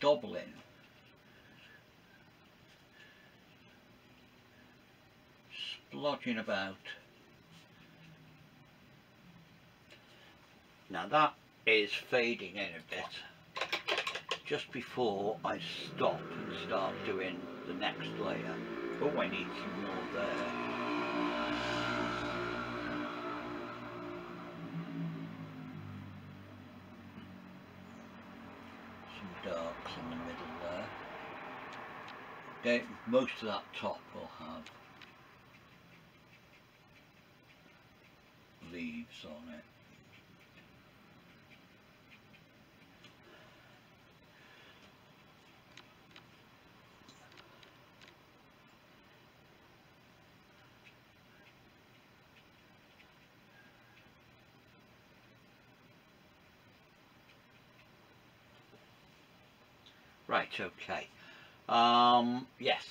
doubling splodging about. Now that is fading in a bit just before I stop and start doing the next layer. Oh, I need some more there. Okay, most of that top will have leaves on it. Right, okay. Yes.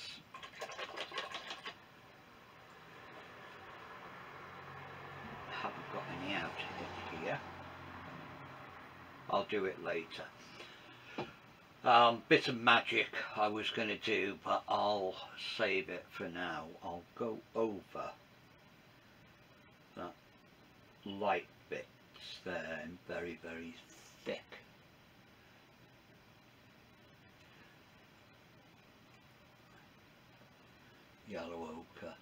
I haven't got any out here. I'll do it later. Bit of magic I was going to do, but I'll save it for now. I'll go over that light bits there and very, very thick. Yellow ochre.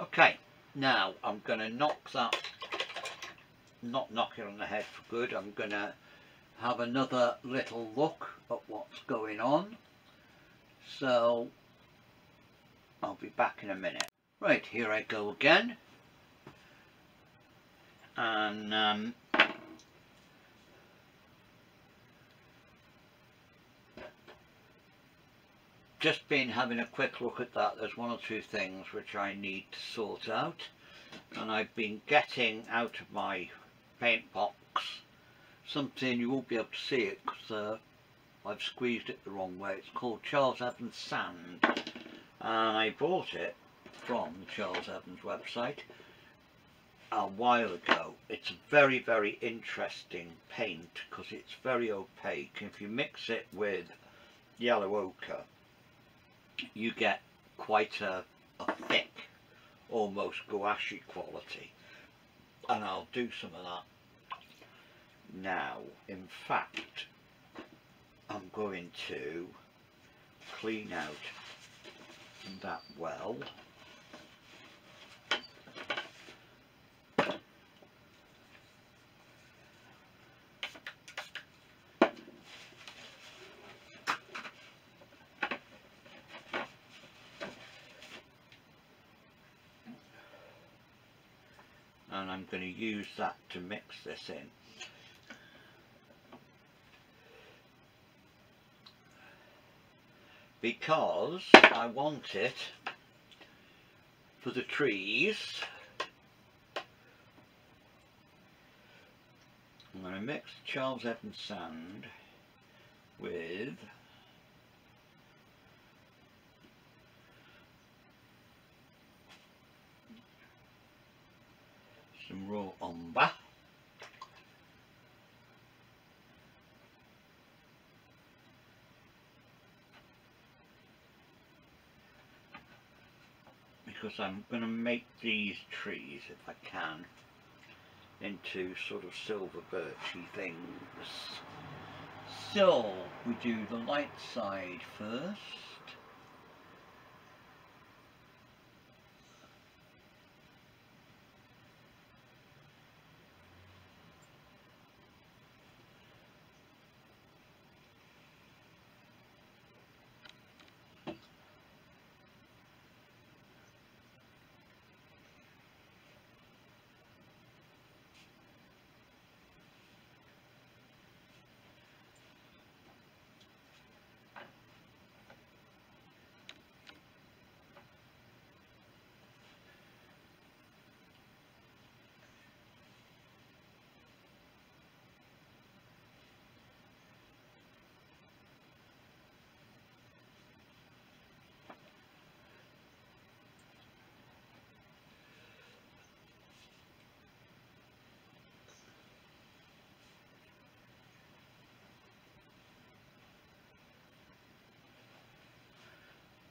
Okay, now I'm going to knock that, not knock it on the head for good, I'm going to have another little look at what's going on. So, I'll be back in a minute. Right, here I go again. And just been having a quick look at that. There's one or two things which I need to sort out, and I've been getting out of my paint box something. You won't be able to see it because I've squeezed it the wrong way. It's called Charles Evans Sand, and I bought it from the Charles Evans website a while ago. It's a very, very interesting paint because it's very opaque. If you mix it with yellow ochre, you get quite a thick, almost gouache quality. And I'll do some of that now. In fact, I'm going to clean out that well. And I'm going to use that to mix this in. Because I want it for the trees. I'm going to mix Charles Evans Sand with some raw umber. Because I'm going to make these trees, if I can, into sort of silver birchy things. So we do the light side first.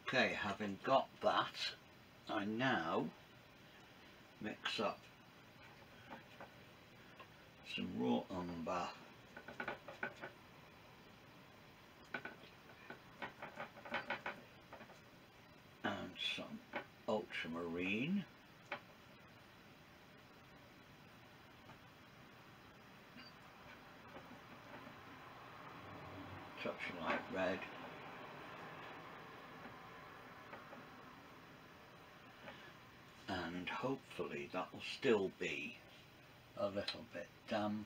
Okay, having got that, I now mix up some raw umber and some ultramarine. Touch light red. And hopefully that will still be a little bit damp.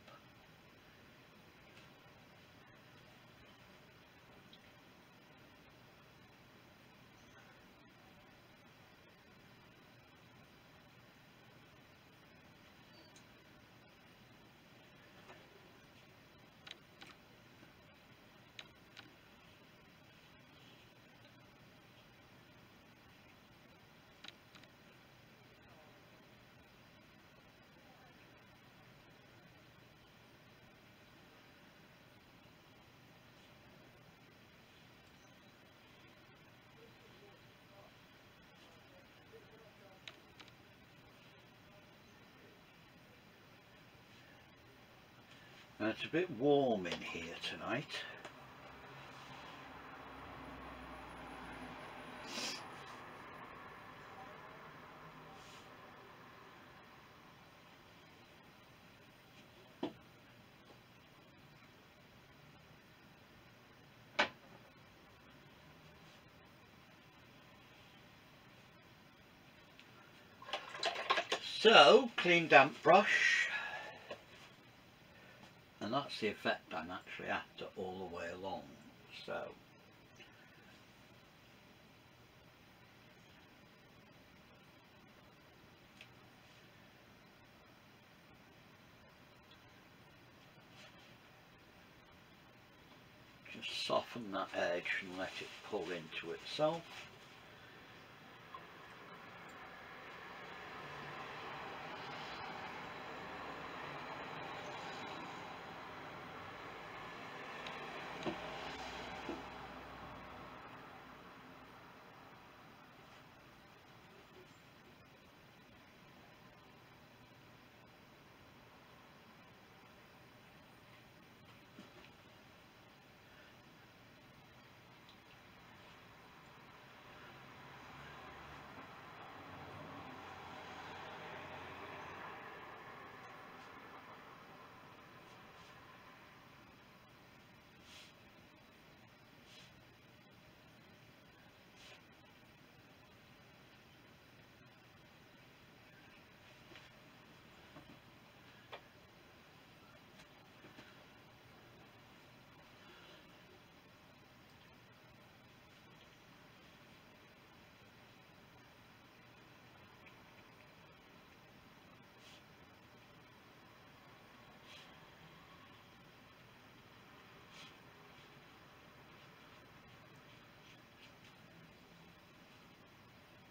Now it's a bit warm in here tonight. So, clean damp brush. And that's the effect I'm actually after all the way along. So just soften that edge and let it pull into itself.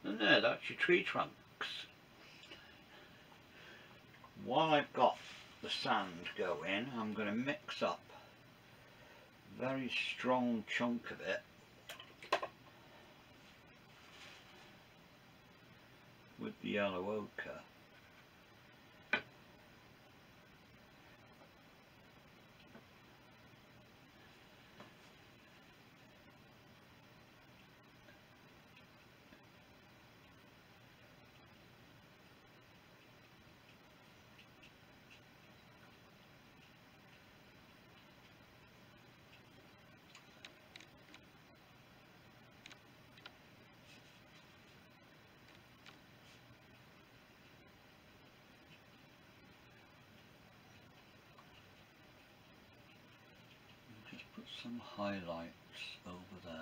And there, that's your tree trunks. while I've got the sand going, I'm going to mix up a very strong chunk of it with the yellow ochre. Some highlights over there.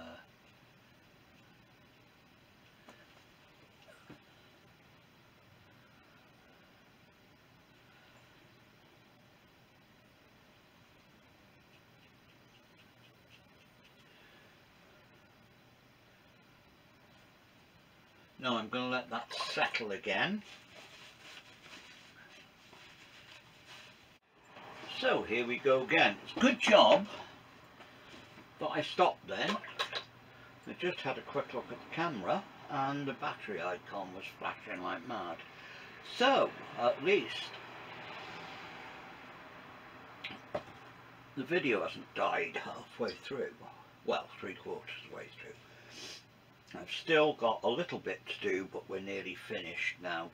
Now I'm going to let that settle again. So here we go again. It's a good job but I stopped then. I just had a quick look at the camera and the battery icon was flashing like mad. So at least the video hasn't died halfway through. Well, 3/4 of the way through. I've still got a little bit to do, but we're nearly finished now.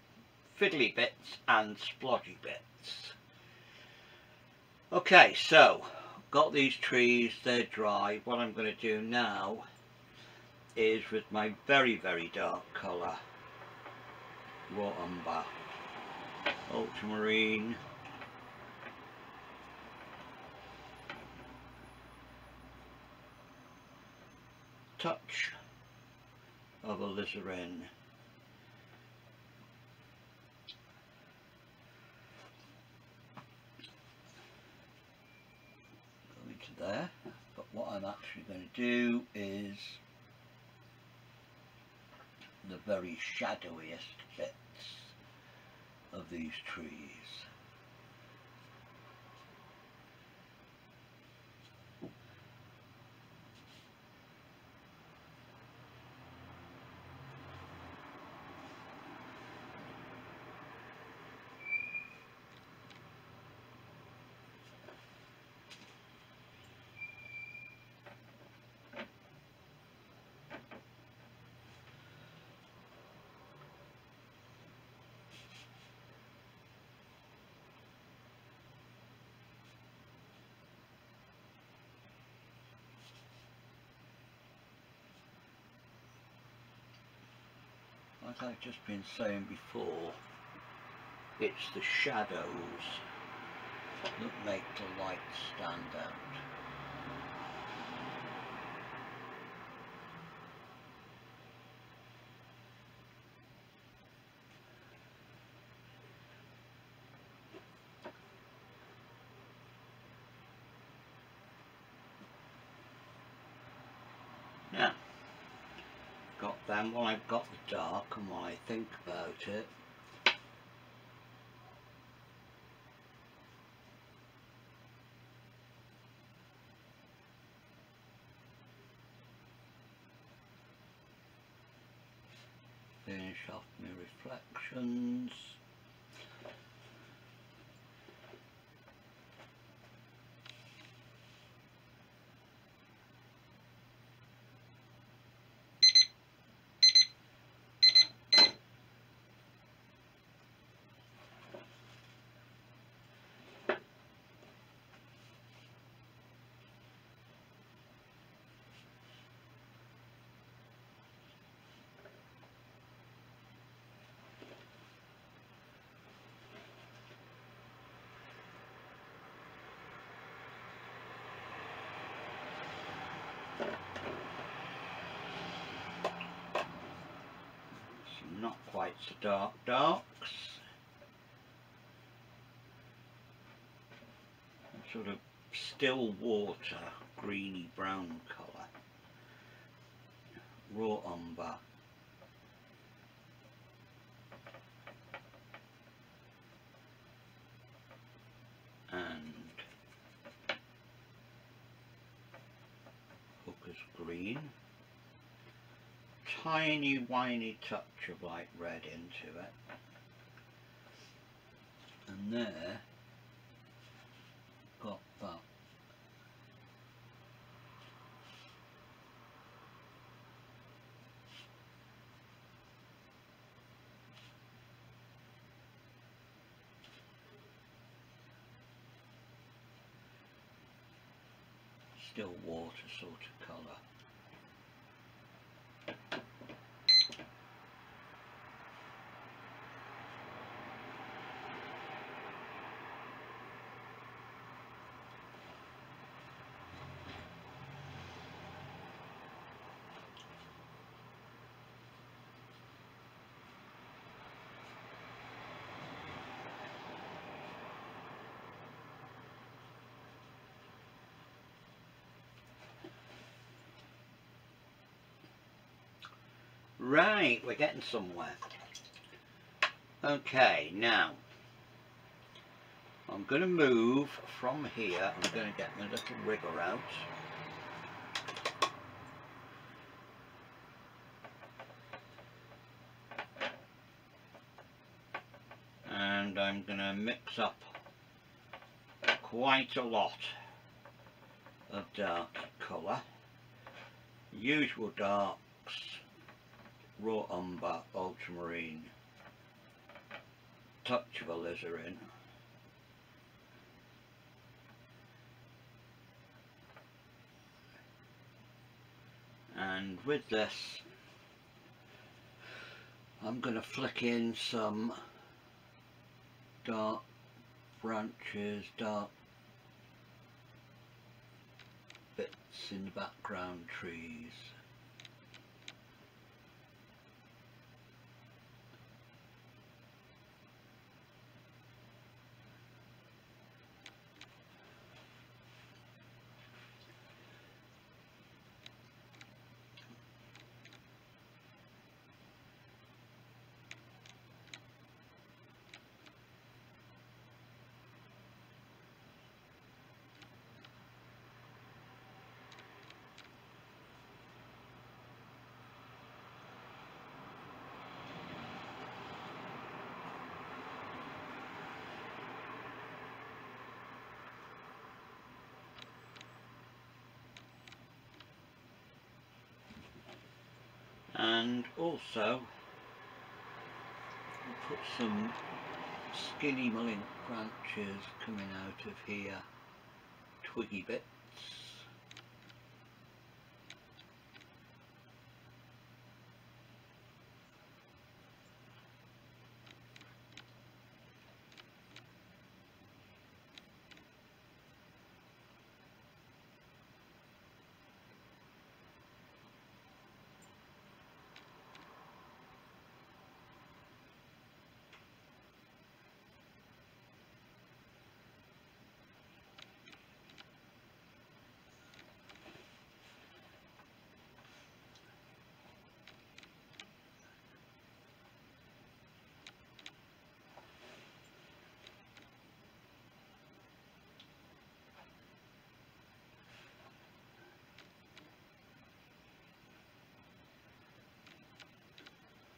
Fiddly bits and splodgy bits. Okay, so got these trees, they're dry. What I'm going to do now is with my very, very dark colour, raw umber, ultramarine, touch of alizarin, there. But what I'm actually going to do is the very shadowiest bits of these trees. As I've just been saying before, it's the shadows that make the light stand out. And while I've got the dark and while I think about it, finish off my reflections. Not quite so darks. Sort of still water, greeny brown colour. Raw umber. is green, tiny whiny touch of light red into it, and there got that still water sort of colour. Right, we're getting somewhere. Okay, now I'm going to move from here. I'm going to get my little rigger out. And I'm going to mix up quite a lot of dark colour. Usual darks. Raw umber, ultramarine, touch of alizarin, and with this I'm going to flick in some dark branches, dark bits in the background, trees. And also put some skinny mullein branches coming out of here, twiggy bits.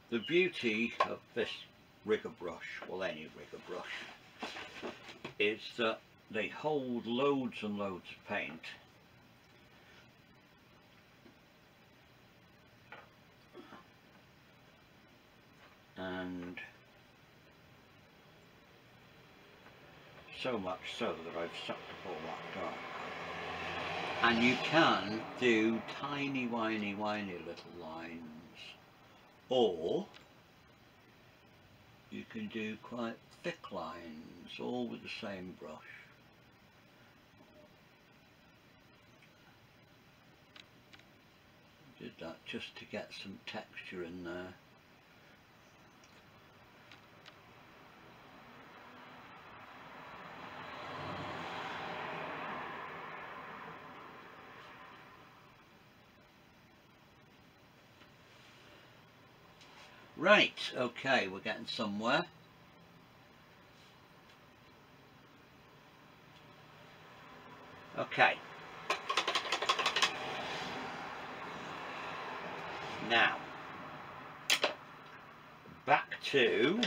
The beauty of this rigger brush, well, any rigger brush, is that they hold loads and loads of paint. And so much so that I've sucked up all that dark. And you can do tiny, whiny little lines. Or you can do quite thick lines, all with the same brush. Did that just to get some texture in there. Right, okay, we're getting somewhere. Okay. Now, back to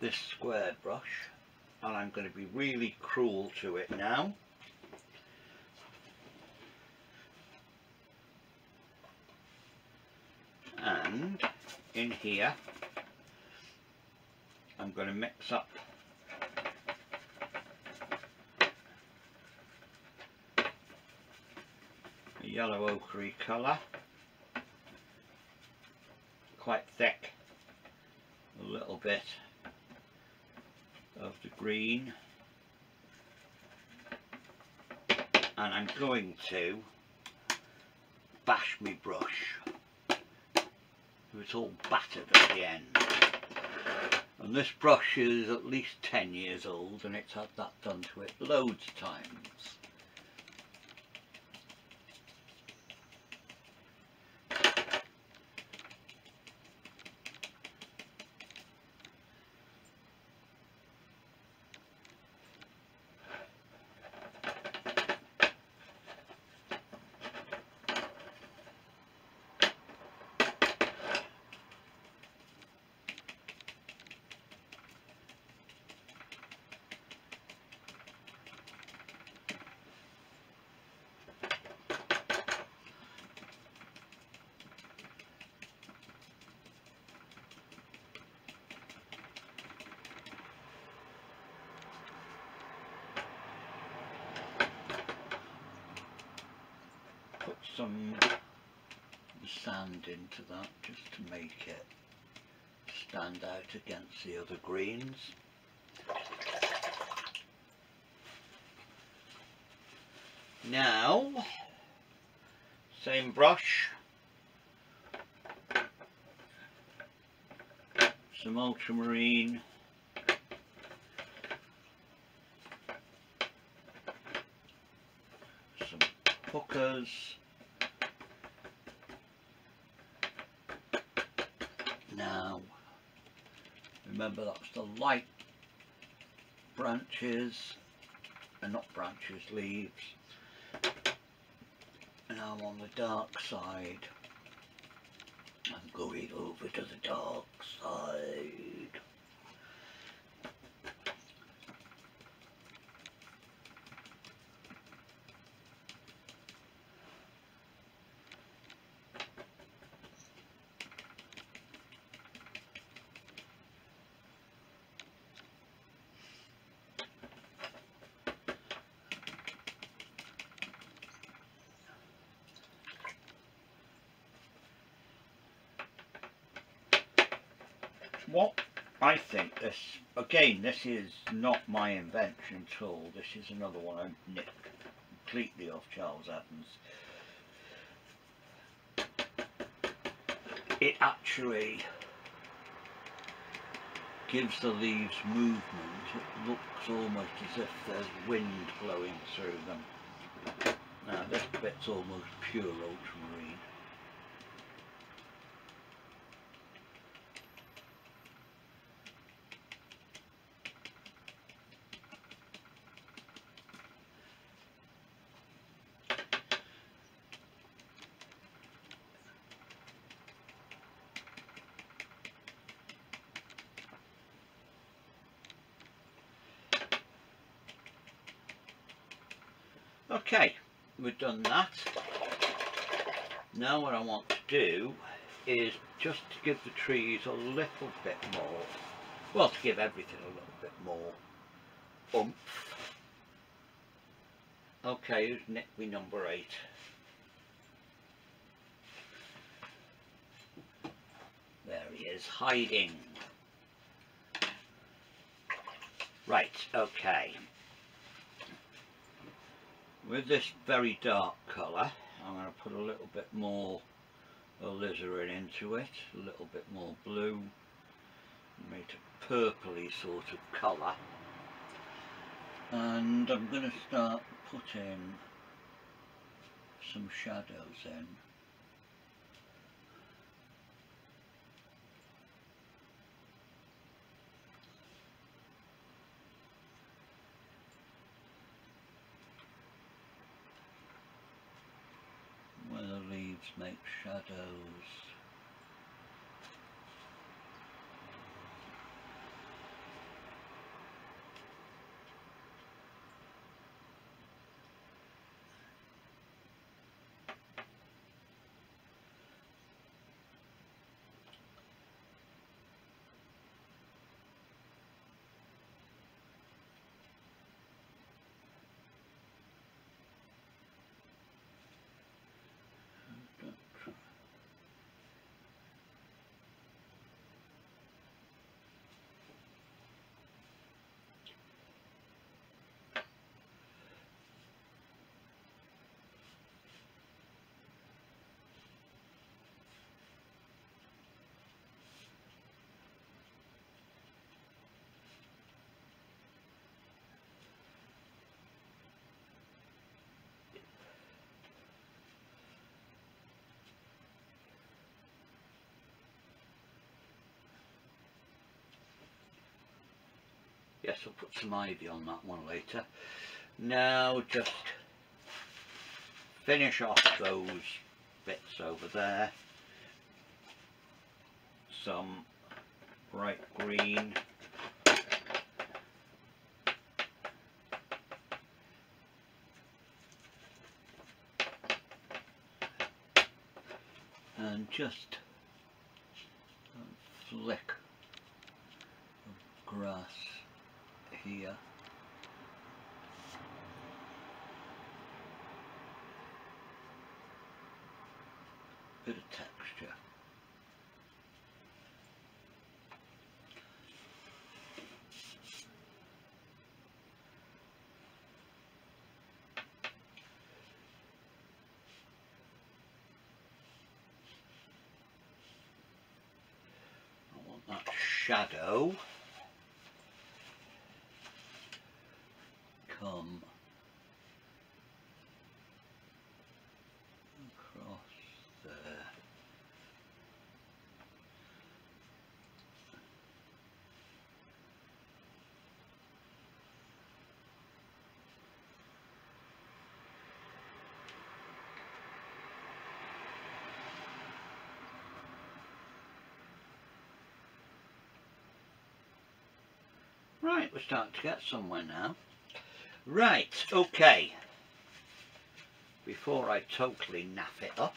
this squared brush, and I'm going to be really cruel to it now. And in here, I'm going to mix up a yellow ochre colour, quite thick, a little bit of the green, and I'm going to bash my brush. It's all battered at the end, and this brush is at least 10 years old and it's had that done to it loads of times. Some sand into that just to make it stand out against the other greens. Now, same brush, some ultramarine, some hookers. Remember, that's the light branches, and not branches, leaves. Now I'm on the dark side. I'm going over to the dark side. What I think, this again, this is not my invention at all. This is another one I nicked completely off Charles Evans. It actually gives the leaves movement. It looks almost as if there's wind blowing through them. Now this bit's almost pure ultramarine. Okay, we've done that. Now what I want to do is just to give the trees a little bit more, well, to give everything a little bit more oomph. Okay, who's nicked me number 8? There he is, hiding. Right, okay. With this very dark colour, I'm going to put a little bit more alizarin into it, a little bit more blue, make a purpley sort of colour. And I'm going to start putting some shadows in. let's make shadows. Yes, I'll put some ivy on that one later. Now just finish off those bits over there. Some bright green. And just a flick of grass here. Bit of texture. I want that shadow. Right, we're starting to get somewhere now. Right, okay. Before I totally naff it up,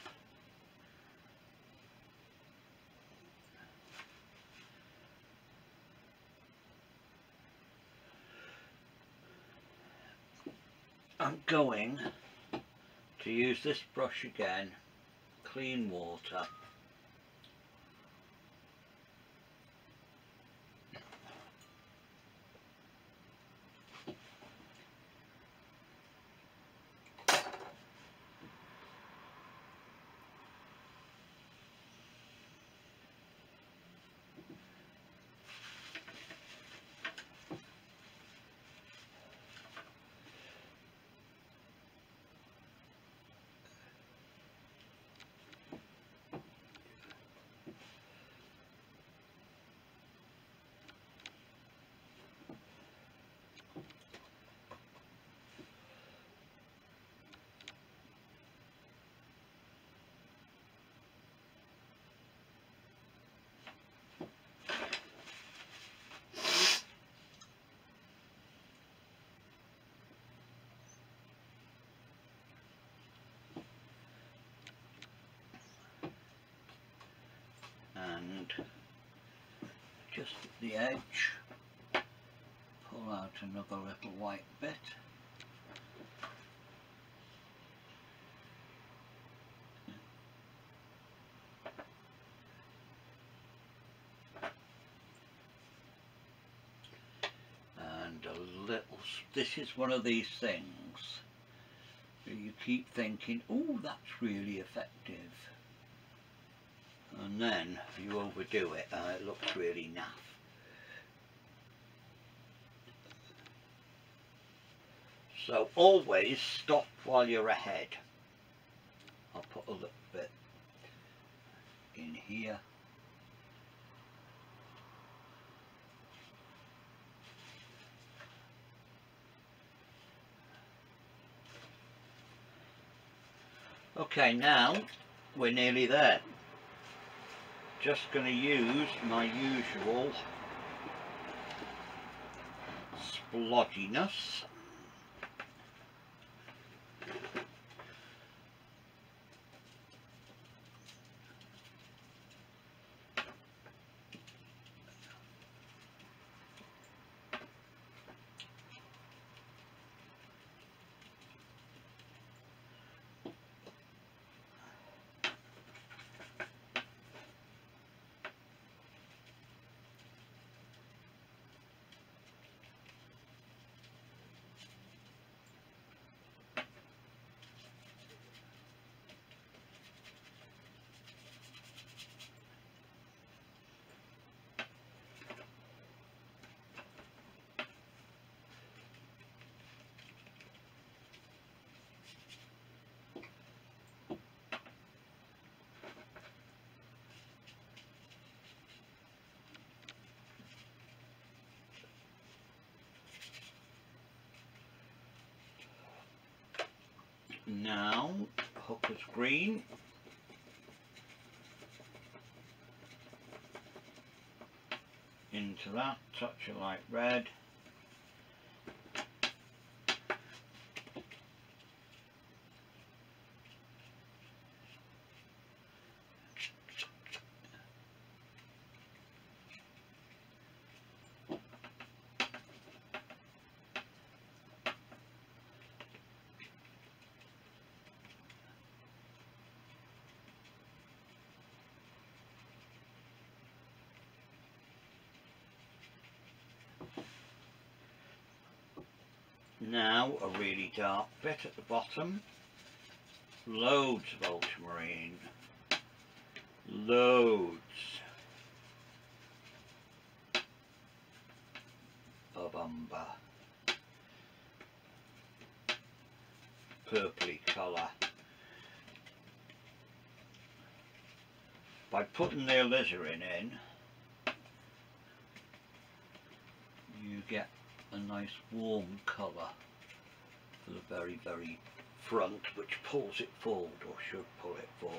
I'm going to use this brush again, clean water. And just at the edge, pull out another little white bit. And a little, this is one of these things that you keep thinking, oh, that's really effective. And then you overdo it and it looks really naff. So always stop while you're ahead. I'll put a little bit in here. Okay, now we're nearly there. Just going to use my usual splodginess. Now, hook the screen. Into that, touch a light red. Now a really dark bit at the bottom, loads of ultramarine, loads of umber, purpley colour. By putting the alizarin in, you get a nice warm colour for the very, very front, which pulls it forward, or should pull it forward.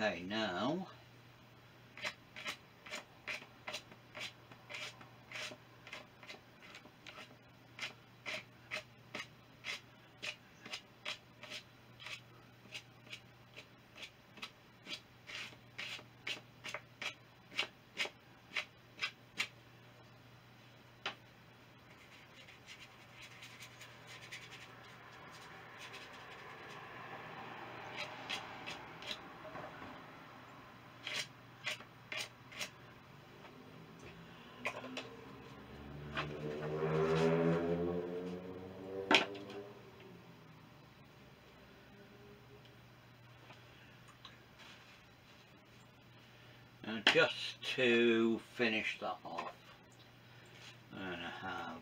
Okay, now just to finish that off, I'm going to have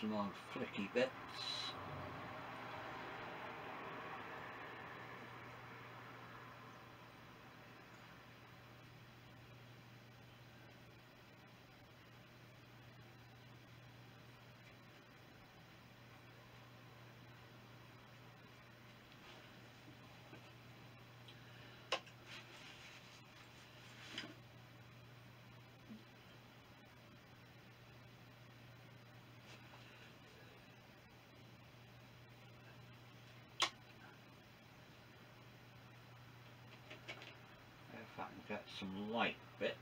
some old flicky bits. I can get some light bits.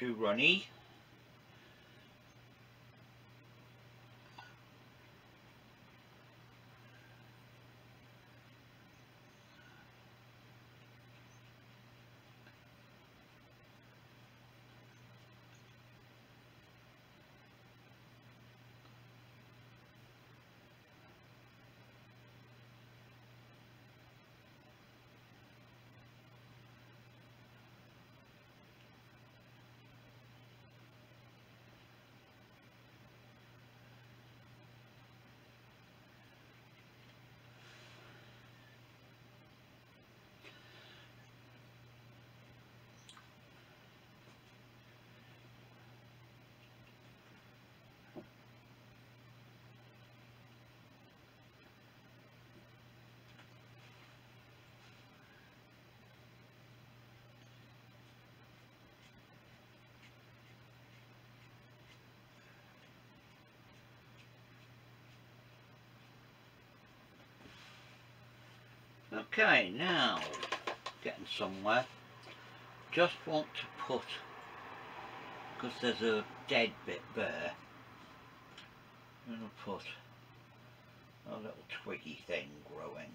to Ronnie. Okay, now getting somewhere. Just want to put, because there's a dead bit there, I'm going to put a little twiggy thing growing.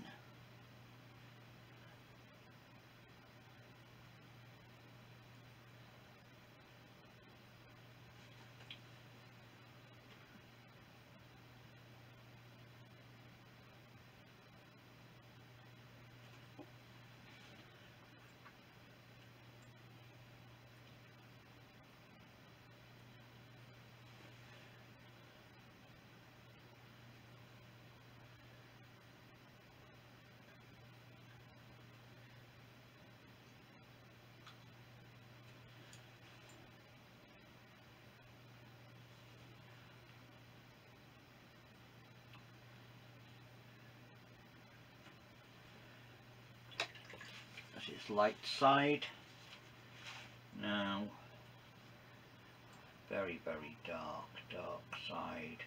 Its light side now, very, very dark side.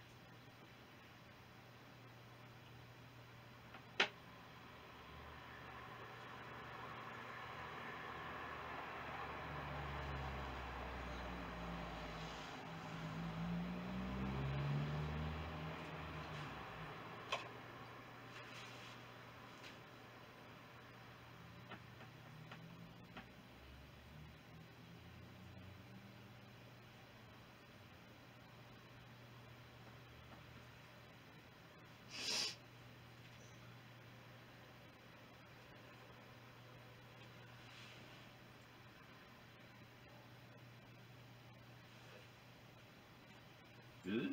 Ooh.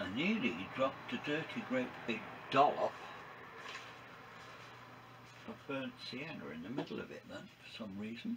I nearly dropped a dirty great big dollop of burnt sienna in the middle of it then, for some reason.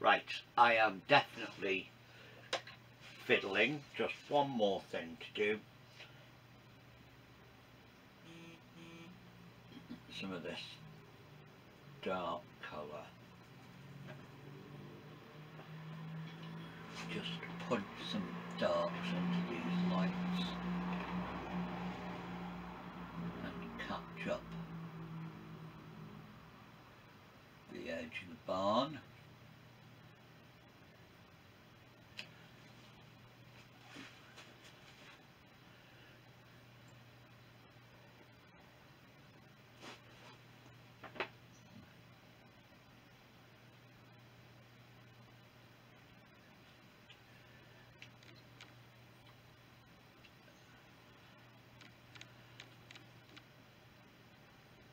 Right, I am definitely fiddling. Just one more thing to do. Some of this dark colour. Just punch some darks into these lights and catch up the edge of the barn.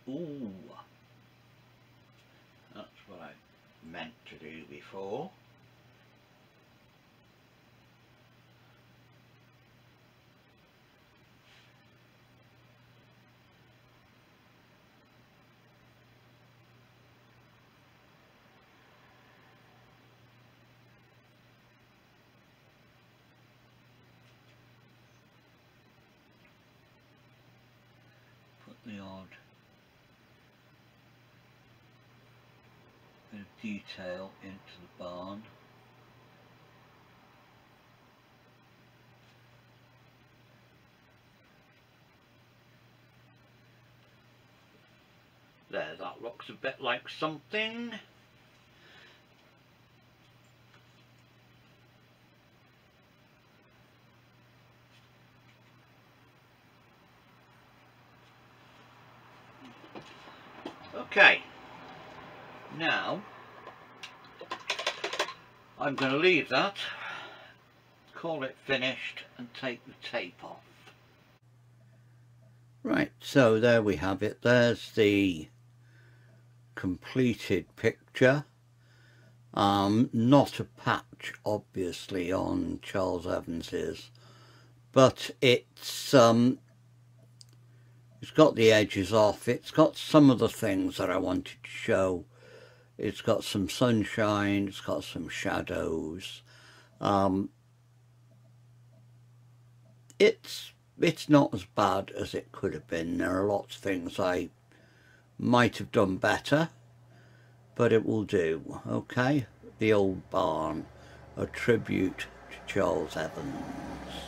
Ooh, that's what I meant to do before. The odd bit of detail into the barn. There, that looks a bit like something. Okay, now I'm going to leave that, call it finished and take the tape off. Right, so there we have it. There's the completed picture. Not a patch obviously on Charles Evans's, but it's got the edges off, it's got some of the things that I wanted to show. It's got some sunshine, it's got some shadows. It's not as bad as it could have been. There are lots of things I might have done better, but it will do. Okay, the old barn, a tribute to Charles Evans.